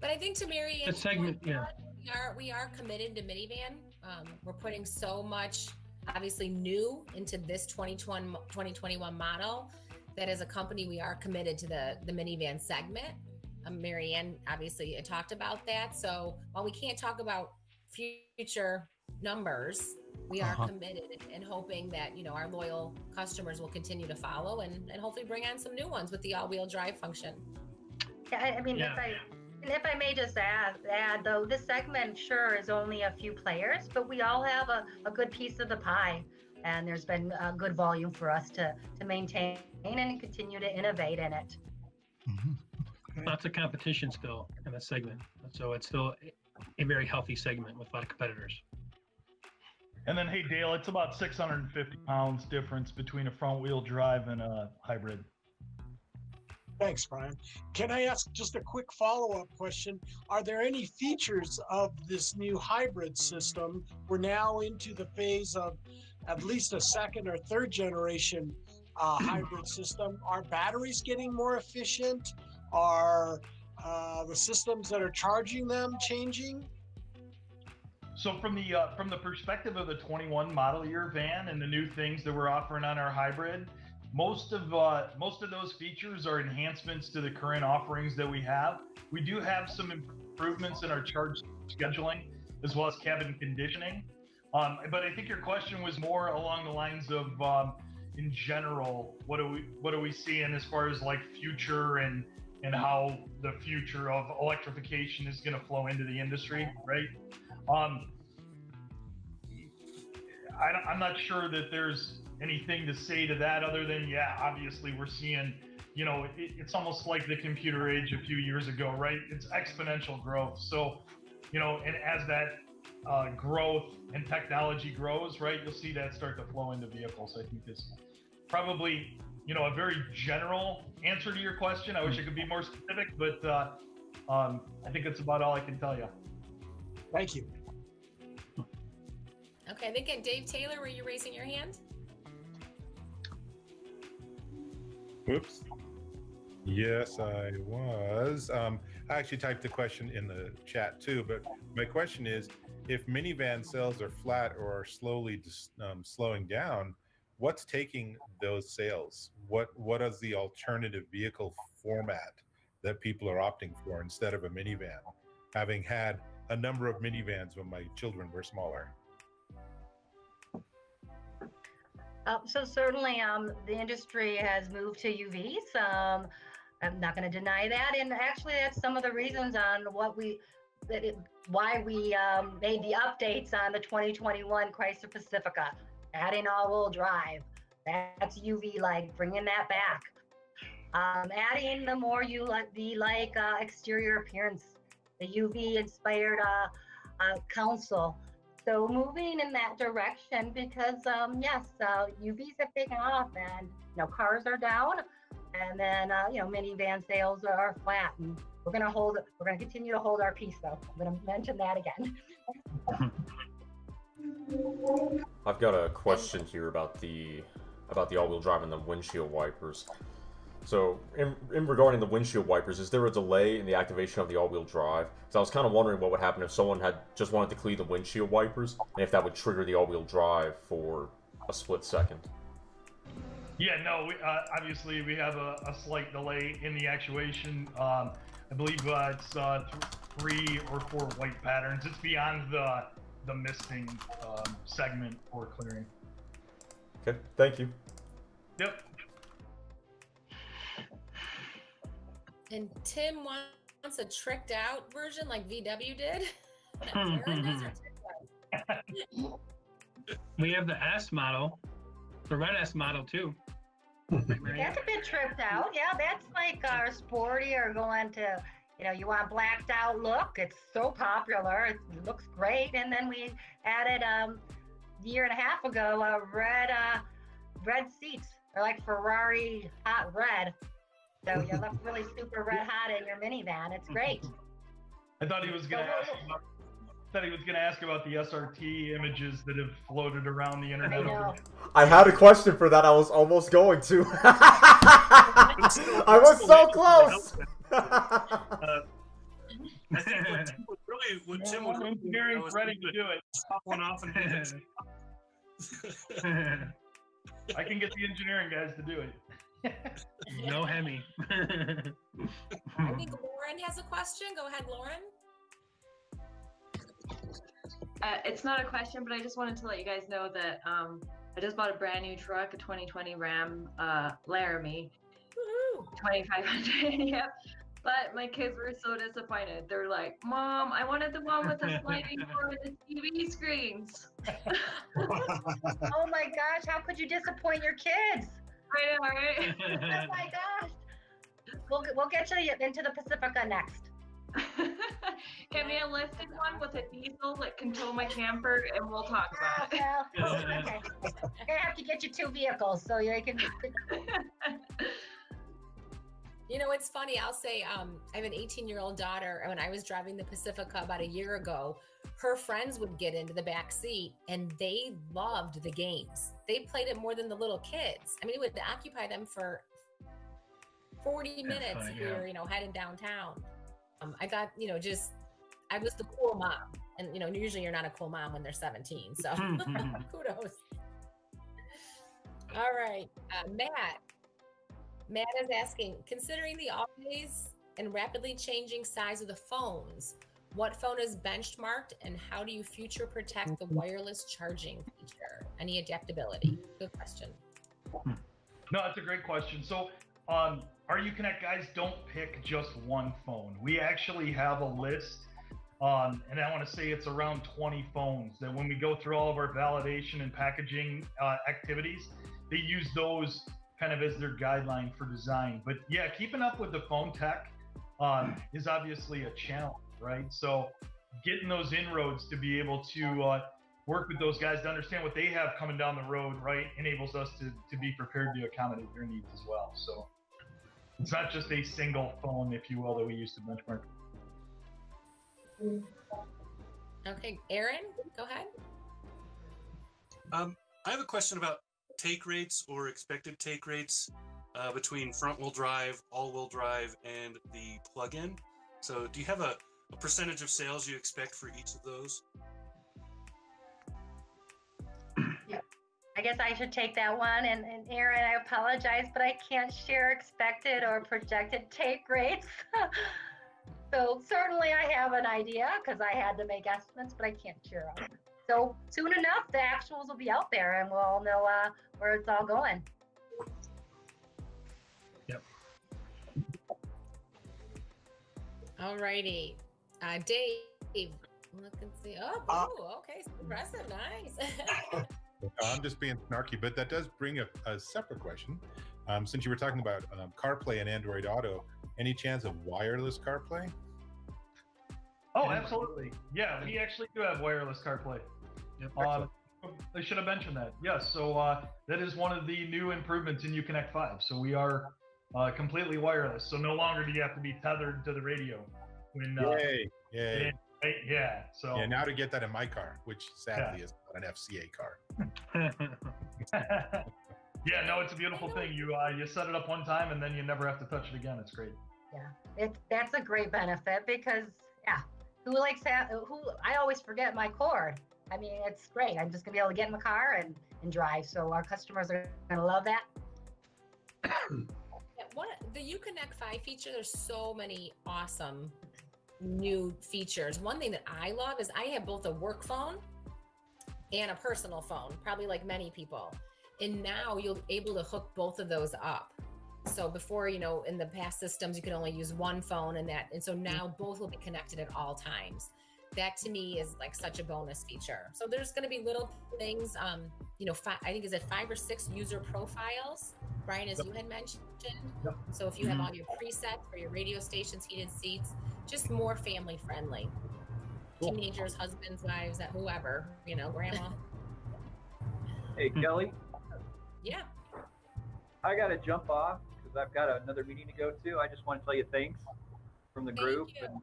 But I think to Marianne, the segment, we, are, yeah. we, are, we are committed to minivan. Um, we're putting so much, obviously, new into this twenty twenty-one model that as a company, we are committed to the, the minivan segment. Um, Marianne, obviously, talked about that. So while we can't talk about future numbers, we are uh-huh. committed and hoping that, you know, our loyal customers will continue to follow and, and hopefully bring on some new ones with the all-wheel drive function. Yeah, I mean, yeah. if I and if I may just add, add though, this segment sure is only a few players, but we all have a, a good piece of the pie, and there's been a good volume for us to, to maintain and continue to innovate in it. Mm-hmm. Okay. Lots of competition still in this segment, so it's still a very healthy segment with a lot of competitors. And then, hey, Dale, it's about six hundred fifty pounds difference between a front wheel drive and a hybrid. Thanks, Brian. Can I ask just a quick follow-up question? Are there any features of this new hybrid system? We're now into the phase of at least a second or third generation uh, hybrid system. Are batteries getting more efficient? Are uh, the systems that are charging them changing? So from the uh, from the perspective of the twenty-one model year van and the new things that we're offering on our hybrid, most of uh, most of those features are enhancements to the current offerings that we have. We do have some improvements in our charge scheduling as well as cabin conditioning. Um, but I think your question was more along the lines of, um, in general, what do we what do we seeing as far as like future and and how the future of electrification is going to flow into the industry, right? Um, I don't, I'm not sure that there's anything to say to that other than, yeah, obviously we're seeing, you know, it, it's almost like the computer age a few years ago, right? It's exponential growth. So, you know, and as that uh, growth and technology grows, right, you'll see that start to flow into vehicles. I think this probably, you know, a very general answer to your question. I wish I could be more specific, but uh, Um, I think that's about all I can tell you. Thank you. Okay, I think, Dave Taylor, were you raising your hand? Oops. Yes, I was. Um, I actually typed the question in the chat too, but my question is, if minivan sales are flat or are slowly um, slowing down, what's taking those sales? What what is the alternative vehicle format that people are opting for instead of a minivan, having had a number of minivans when my children were smaller? Uh, so certainly um, the industry has moved to U Vs. Um, I'm not going to deny that. And actually, that's some of the reasons on what we, that it, why we um, made the updates on the twenty twenty-one Chrysler Pacifica, adding all-wheel drive. That's U V-like, bringing that back. Um, adding the more U V-like uh, exterior appearance, the U V-inspired uh, uh, console. So moving in that direction because, um, yes, uh, U Vs have taken off and, you know, cars are down and then, uh, you know, minivan sales are flat, and we're going to hold, we're going to continue to hold our peace though. I'm going to mention that again. I've got a question here about the, about the all-wheel drive and the windshield wipers. So in, in regarding the windshield wipers, is there a delay in the activation of the all-wheel drive? Because I was kind of wondering what would happen if someone had just wanted to clean the windshield wipers, and if that would trigger the all-wheel drive for a split second. Yeah, no, we, uh, obviously we have a, a slight delay in the actuation. Um, I believe uh, it's uh, th three or four white patterns. It's beyond the, the misting um, segment for clearing. Okay, thank you. Yep. And Tim wants a tricked out version like V W did. We have the S model, the red S model too. That's a bit tripped out. Yeah, that's like our sporty or going to, you know, you want blacked out look. It's so popular. It looks great. And then we added um, a year and a half ago, uh, red, uh, red seats. They're like Ferrari hot red. So you look really super red hot in your minivan. It's great. I thought he was going to ask about, thought he was going to ask about the S R T images that have floated around the internet. I, I had a question for that. I was almost going to. I was so close. uh, I think what Tim would really, what Tim would really do is ready to do it. Pop one off and I can get the engineering guys to do it. No Hemi. I think Lauren has a question. Go ahead, Lauren. Uh, it's not a question, but I just wanted to let you guys know that um, I just bought a brand new truck, a twenty twenty Ram uh, Laramie. twenty-five hundred, yeah. But my kids were so disappointed. They're like, Mom, I wanted the one with the sliding door and the T V screens. Oh my gosh, how could you disappoint your kids? Right, all right. Oh my gosh. We'll, we'll get you into the Pacifica next. Get me a listed one with a diesel that can tow my camper and we'll talk about it. Oh, well, okay. You're going to have to get you two vehicles so you can. You know, it's funny. I'll say um, I have an eighteen-year-old daughter, and when I was driving the Pacifica about a year ago, her friends would get into the back seat, and they loved the games. They played it more than the little kids. I mean, it would occupy them for forty minutes if we were, you know, heading downtown. Um, I got, you know, just I was the cool mom, and you know, usually you're not a cool mom when they're seventeen. So kudos. All right, uh, Matt. Matt is asking, considering the always and rapidly changing size of the phones, what phone is benchmarked and how do you future protect the wireless charging feature? Any adaptability? Good question. No, that's a great question. So um, our Uconnect guys don't pick just one phone. We actually have a list, um, and I want to say it's around twenty phones that when we go through all of our validation and packaging uh, activities, they use those kind of as their guideline for design. But yeah, keeping up with the phone tech um, is obviously a challenge, right? So getting those inroads to be able to uh, work with those guys to understand what they have coming down the road, right, enables us to, to be prepared to accommodate their needs as well. So it's not just a single phone, if you will, that we use to benchmark. Okay, Aaron, go ahead. Um, I have a question about take rates or expected take rates uh, between front-wheel drive, all-wheel drive, and the plug-in. So do you have a, a percentage of sales you expect for each of those? Yeah, I guess I should take that one. And, and Aaron, I apologize, but I can't share expected or projected take rates. So certainly I have an idea because I had to make estimates, but I can't share them. So soon enough, the actuals will be out there and we'll all know uh, where it's all going. Yep. All righty. Uh, Dave, look and see. Oh, uh, ooh, okay. Impressive. Nice. I'm just being snarky, but that does bring up a, a separate question. Um, since you were talking about um, CarPlay and Android Auto, any chance of wireless CarPlay? Oh, absolutely. Yeah, we actually do have wireless CarPlay. Yep. Uh, I should have mentioned that. Yes, so uh, that is one of the new improvements in Uconnect five. So we are uh, completely wireless. So no longer do you have to be tethered to the radio. When, uh, Yay. Yay. And, right, yeah. So yeah, now to get that in my car, which sadly yeah. is not an F C A car. Yeah, no, it's a beautiful thing. You uh, you set it up one time and then you never have to touch it again. It's great. Yeah, it, that's a great benefit because, yeah, who likes that? Who I always forget my cord. I mean, it's great. I'm just going to be able to get in the car and, and drive. So our customers are going to love that. Yeah, what, the Uconnect five feature, there's so many awesome new features. One thing that I love is I have both a work phone and a personal phone, probably like many people. And now you'll be able to hook both of those up. So before, you know, in the past systems, you could only use one phone and that. And so now both will be connected at all times. That to me is like such a bonus feature. So there's going to be little things, um, you know, five, I think is it five or six user profiles, Brian, as you had mentioned. So if you have all your presets for your radio stations, heated seats, just more family friendly. Teenagers, husbands, wives, whoever, you know, grandma. Hey, Kelly. Yeah. I got to jump off because I've got another meeting to go to. I just want to tell you thanks from the Thank group. You. And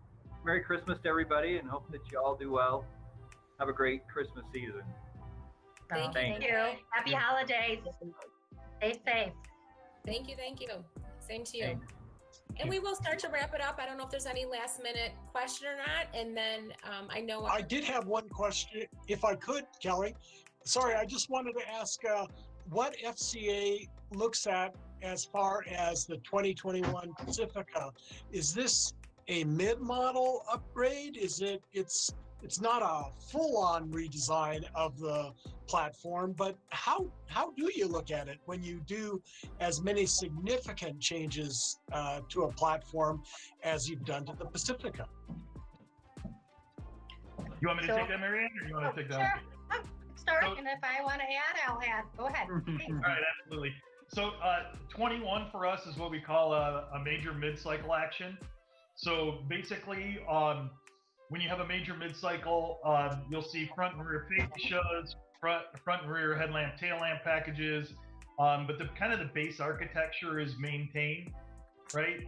Merry Christmas to everybody and hope that you all do well. Have a great Christmas season. Thank, Thank you. you. Happy holidays. Stay safe. Thank you. Thank you. Same to you. Thanks. And we will start to wrap it up. I don't know if there's any last minute question or not. And then um, I know- I did have one question, if I could, Kelly. Sorry, I just wanted to ask uh, what F C A looks at as far as the twenty twenty-one Pacifica. Is this a mid-model upgrade? Is it, it's, it's not a full-on redesign of the platform, but how, how do you look at it when you do as many significant changes uh, to a platform as you've done to the Pacifica? You want me to so, take that, Marianne, or you want to take that sure. one? I'm starting, so, and if I want to add, I'll add. Go ahead. All right, absolutely. So uh, twenty-one for us is what we call a, a major mid-cycle action. So basically, um, when you have a major mid-cycle, um, you'll see front and rear fascias, front, front and rear headlamp, tail lamp packages. Um, but the kind of the base architecture is maintained, right?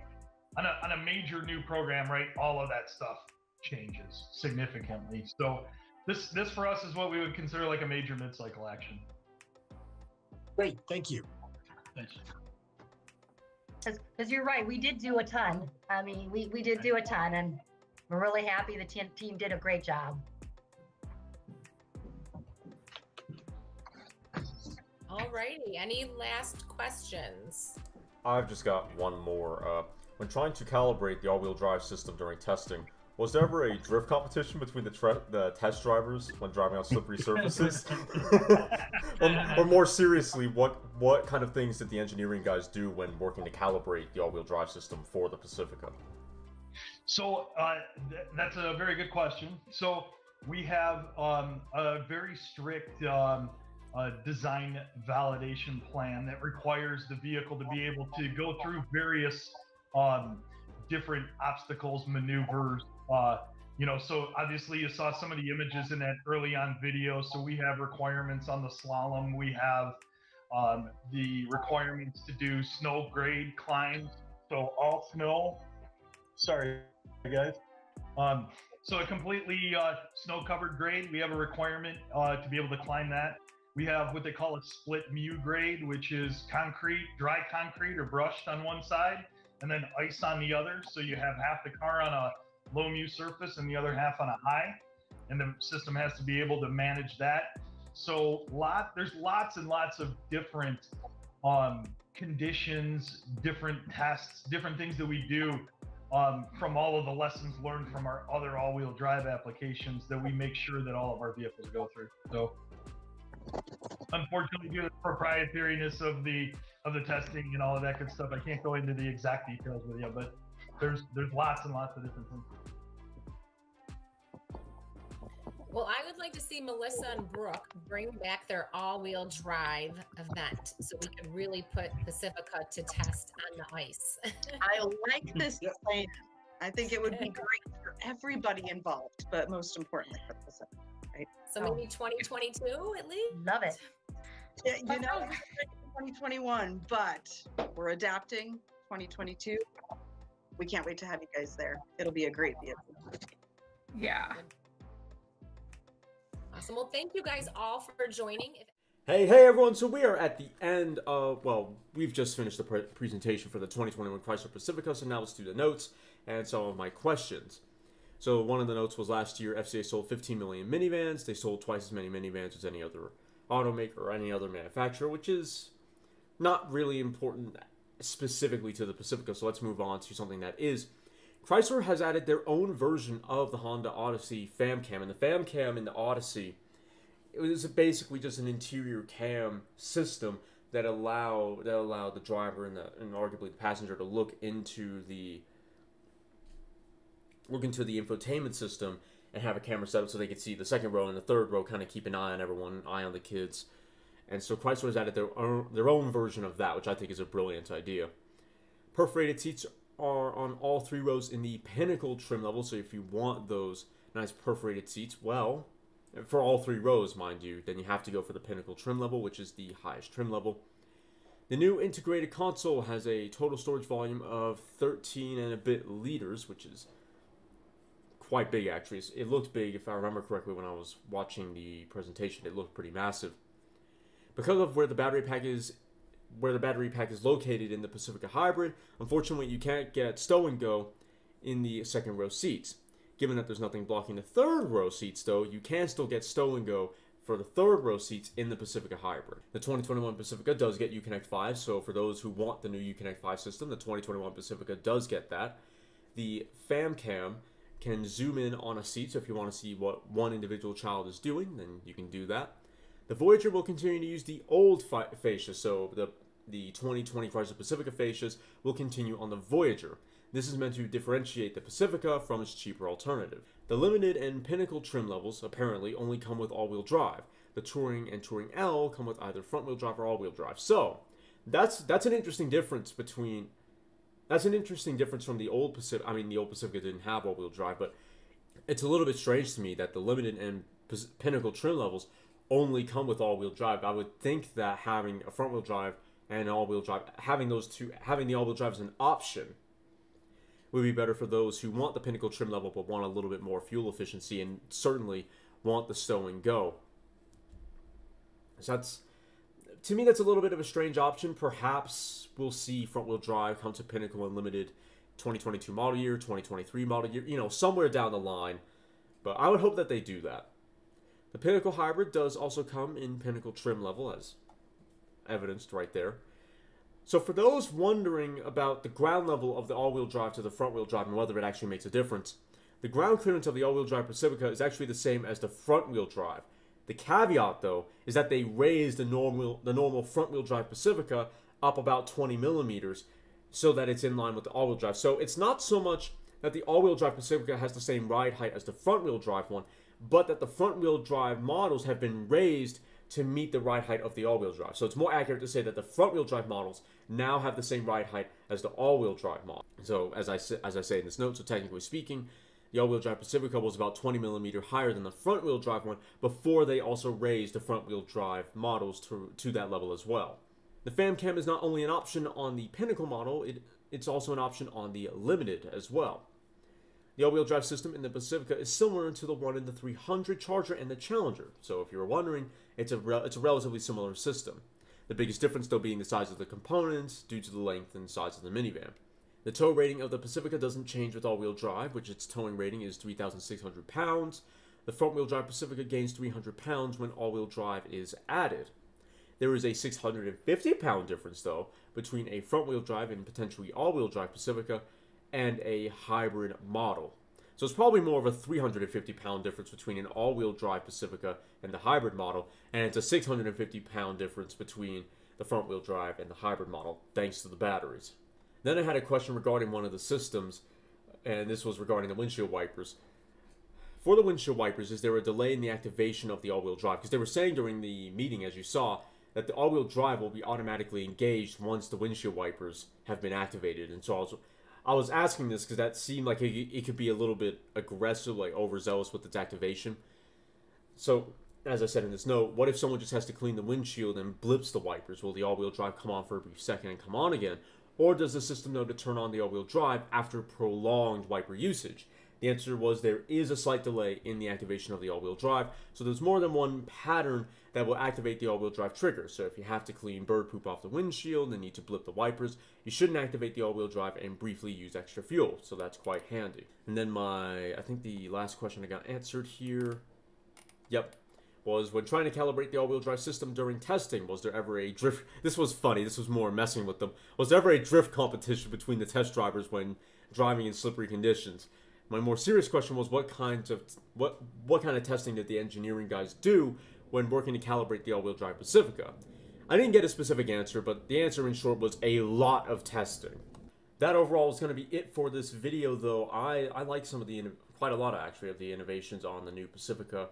On a, on a major new program, right? All of that stuff changes significantly. So this, this for us is what we would consider like a major mid-cycle action. Great, thank you. Thanks. Because you're right, we did do a ton. I mean, we, we did do a ton, and we're really happy the team, team did a great job. All righty, any last questions? I've just got one more. Uh, when trying to calibrate the all-wheel drive system during testing, was there ever a drift competition between the, the test drivers when driving on slippery surfaces? or, or more seriously, what, what kind of things did the engineering guys do when working to calibrate the all-wheel drive system for the Pacifica? So uh, th that's a very good question. So we have um, a very strict um, uh, design validation plan that requires the vehicle to be able to go through various um, different obstacles, maneuvers. Uh, you know, so obviously you saw some of the images in that early on video. So we have requirements on the slalom. We have um, the requirements to do snow grade climbs. So all snow. Sorry, guys. Um, So a completely uh, snow-covered grade, we have a requirement uh, to be able to climb that. We have what they call a split mu grade, which is concrete, dry concrete or brushed on one side, and then ice on the other. So you have half the car on a low mu surface and the other half on a high, and the system has to be able to manage that. So lot, there's lots and lots of different um, conditions, different tests, different things that we do um, from all of the lessons learned from our other all-wheel drive applications that we make sure that all of our vehicles go through. So unfortunately, due to the proprietariness of the of the testing and all of that good stuff, I can't go into the exact details with you, but there's there's lots and lots of different things. Well, I would like to see Melissa and Brooke bring back their all-wheel drive event so we can really put Pacifica to test on the ice. I like this plan. I think it would be great for everybody involved, but most importantly for Pacifica. Right? So maybe twenty twenty-two at least? Love it. Yeah, you know, twenty twenty-one, but we're adapting twenty twenty-two. We can't wait to have you guys there. It'll be a great vehicle. Yeah. Awesome. Well, thank you guys all for joining. Hey, hey, everyone. So we are at the end of, well, we've just finished the pre presentation for the twenty twenty-one Chrysler Pacifica. So now let's do the notes and some of my questions. So one of the notes was last year, F C A sold fifteen million minivans. They sold twice as many minivans as any other automaker or any other manufacturer, which is not really important specifically to the Pacifica. So let's move on to something that is. Chrysler has added their own version of the Honda Odyssey FamCam, and the FamCam in the Odyssey, it was basically just an interior cam system that allowed that allowed the driver and, the, and arguably the passenger to look into the look into the infotainment system and have a camera set up so they could see the second row and the third row, kind of keep an eye on everyone, an eye on the kids. And so Chrysler has added their own, their own version of that, which I think is a brilliant idea. Perforated seats are on all three rows in the Pinnacle trim level, so if you want those nice perforated seats, well, for all three rows, mind you, then you have to go for the Pinnacle trim level, which is the highest trim level. The new integrated console has a total storage volume of thirteen and a bit liters, which is quite big, actually. It looked big, if I remember correctly, when I was watching the presentation. It looked pretty massive. Because of where the battery pack is where the battery pack is located in the Pacifica Hybrid, unfortunately you can't get Stow and Go in the second row seats. Given that there's nothing blocking the third row seats though, you can still get Stow and Go for the third row seats in the Pacifica Hybrid. The twenty twenty-one Pacifica does get Uconnect five, so for those who want the new Uconnect five system, the twenty twenty-one Pacifica does get that. The FamCam can zoom in on a seat, so if you want to see what one individual child is doing, then you can do that. The Voyager will continue to use the old fascia, so the, the twenty twenty Chrysler Pacifica fascias will continue on the Voyager. This is meant to differentiate the Pacifica from its cheaper alternative. The Limited and Pinnacle trim levels apparently only come with all-wheel drive. The Touring and Touring L come with either front-wheel drive or all-wheel drive. So that's that's an interesting difference between that's an interesting difference from the old Pacifica. I mean, the old Pacifica didn't have all-wheel drive, but it's a little bit strange to me that the Limited and Pinnacle trim levels only come with all-wheel drive. I would think that having a front-wheel drive and all-wheel drive, having those two, having the all-wheel drive as an option, would be better for those who want the Pinnacle trim level but want a little bit more fuel efficiency, and certainly want the Stow and Go. So that's, to me, that's a little bit of a strange option. Perhaps we'll see front-wheel drive come to Pinnacle and Limited, twenty twenty-two model year, twenty twenty-three model year, you know, somewhere down the line. But I would hope that they do that. The Pinnacle Hybrid does also come in Pinnacle trim level, as evidenced right there. So for those wondering about the ground level of the all-wheel drive to the front-wheel drive and whether it actually makes a difference, the ground clearance of the all-wheel drive Pacifica is actually the same as the front-wheel drive. The caveat, though, is that they raised the normal, the normal front-wheel drive Pacifica up about twenty millimeters so that it's in line with the all-wheel drive. So it's not so much that the all-wheel drive Pacifica has the same ride height as the front-wheel drive one, but that the front-wheel drive models have been raised to meet the ride height of the all-wheel drive. So it's more accurate to say that the front-wheel drive models now have the same ride height as the all-wheel drive model. So as I, as I say in this note, so technically speaking, the all-wheel drive Pacifica was about twenty millimeters higher than the front-wheel drive one before they also raised the front-wheel drive models to, to that level as well. The FamCam is not only an option on the Pinnacle model, it, it's also an option on the Limited as well. The all-wheel drive system in the Pacifica is similar to the one in the three hundred Charger and the Challenger, so if you were wondering, it's a, re it's a relatively similar system. The biggest difference though being the size of the components due to the length and size of the minivan. The tow rating of the Pacifica doesn't change with all-wheel drive, which its towing rating is three thousand six hundred pounds. The front-wheel drive Pacifica gains three hundred pounds when all-wheel drive is added. There is a six hundred fifty pound difference though between a front-wheel drive and potentially all-wheel drive Pacifica and a hybrid model. So it's probably more of a three hundred fifty pound difference between an all-wheel drive Pacifica and the hybrid model, and it's a six hundred fifty pound difference between the front-wheel drive and the hybrid model, thanks to the batteries. Then I had a question regarding one of the systems, and this was regarding the windshield wipers. For the windshield wipers, is there a delay in the activation of the all-wheel drive? Because they were saying during the meeting, as you saw, that the all-wheel drive will be automatically engaged once the windshield wipers have been activated. And so I was, I was asking this because that seemed like it, it could be a little bit aggressive, like overzealous with its activation. So, as I said in this note, what if someone just has to clean the windshield and blips the wipers? Will the all-wheel drive come on for a brief second and come on again? Or does the system know to turn on the all-wheel drive after prolonged wiper usage? The answer was there is a slight delay in the activation of the all-wheel drive, so there's more than one pattern that will activate the all-wheel drive trigger. So if you have to clean bird poop off the windshield and need to blip the wipers, you shouldn't activate the all-wheel drive and briefly use extra fuel, so that's quite handy. And then my, I think the last question I got answered here, yep, was when trying to calibrate the all-wheel drive system during testing, was there ever a drift, this was funny, this was more messing with them, was there ever a drift competition between the test drivers when driving in slippery conditions? My more serious question was what kinds of what what kind of testing did the engineering guys do when working to calibrate the all-wheel drive Pacifica? I didn't get a specific answer, but the answer in short was a lot of testing. That overall is going to be it for this video, though. I, I like some of the, quite a lot actually, of the innovations on the new Pacifica.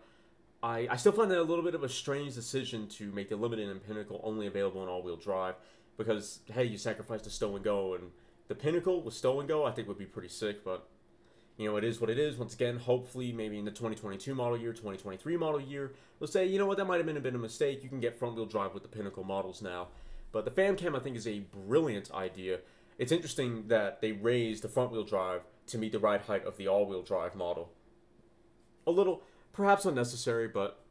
I, I still find that a little bit of a strange decision to make the Limited and Pinnacle only available in all-wheel drive, because, hey, you sacrificed the Stow and Go, and the Pinnacle with Stow and Go I think would be pretty sick, but you know, it is what it is. Once again, hopefully, maybe in the twenty twenty-two model year, twenty twenty-three model year, they'll say, you know what, that might have been a bit of a mistake. You can get front-wheel drive with the Pinnacle models now. But the FamCam, I think, is a brilliant idea. It's interesting that they raised the front-wheel drive to meet the ride height of the all-wheel drive model. A little, perhaps unnecessary, but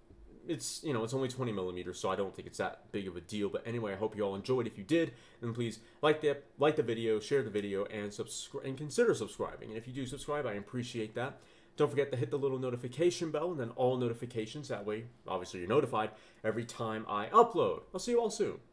it's, you know, it's only twenty millimeters, so I don't think it's that big of a deal. But anyway, I hope you all enjoyed. If you did, then please like the like the video, share the video, and subscribe and consider subscribing. And if you do subscribe, I appreciate that. Don't forget to hit the little notification bell and then all notifications. That way, obviously, you're notified every time I upload. I'll see you all soon.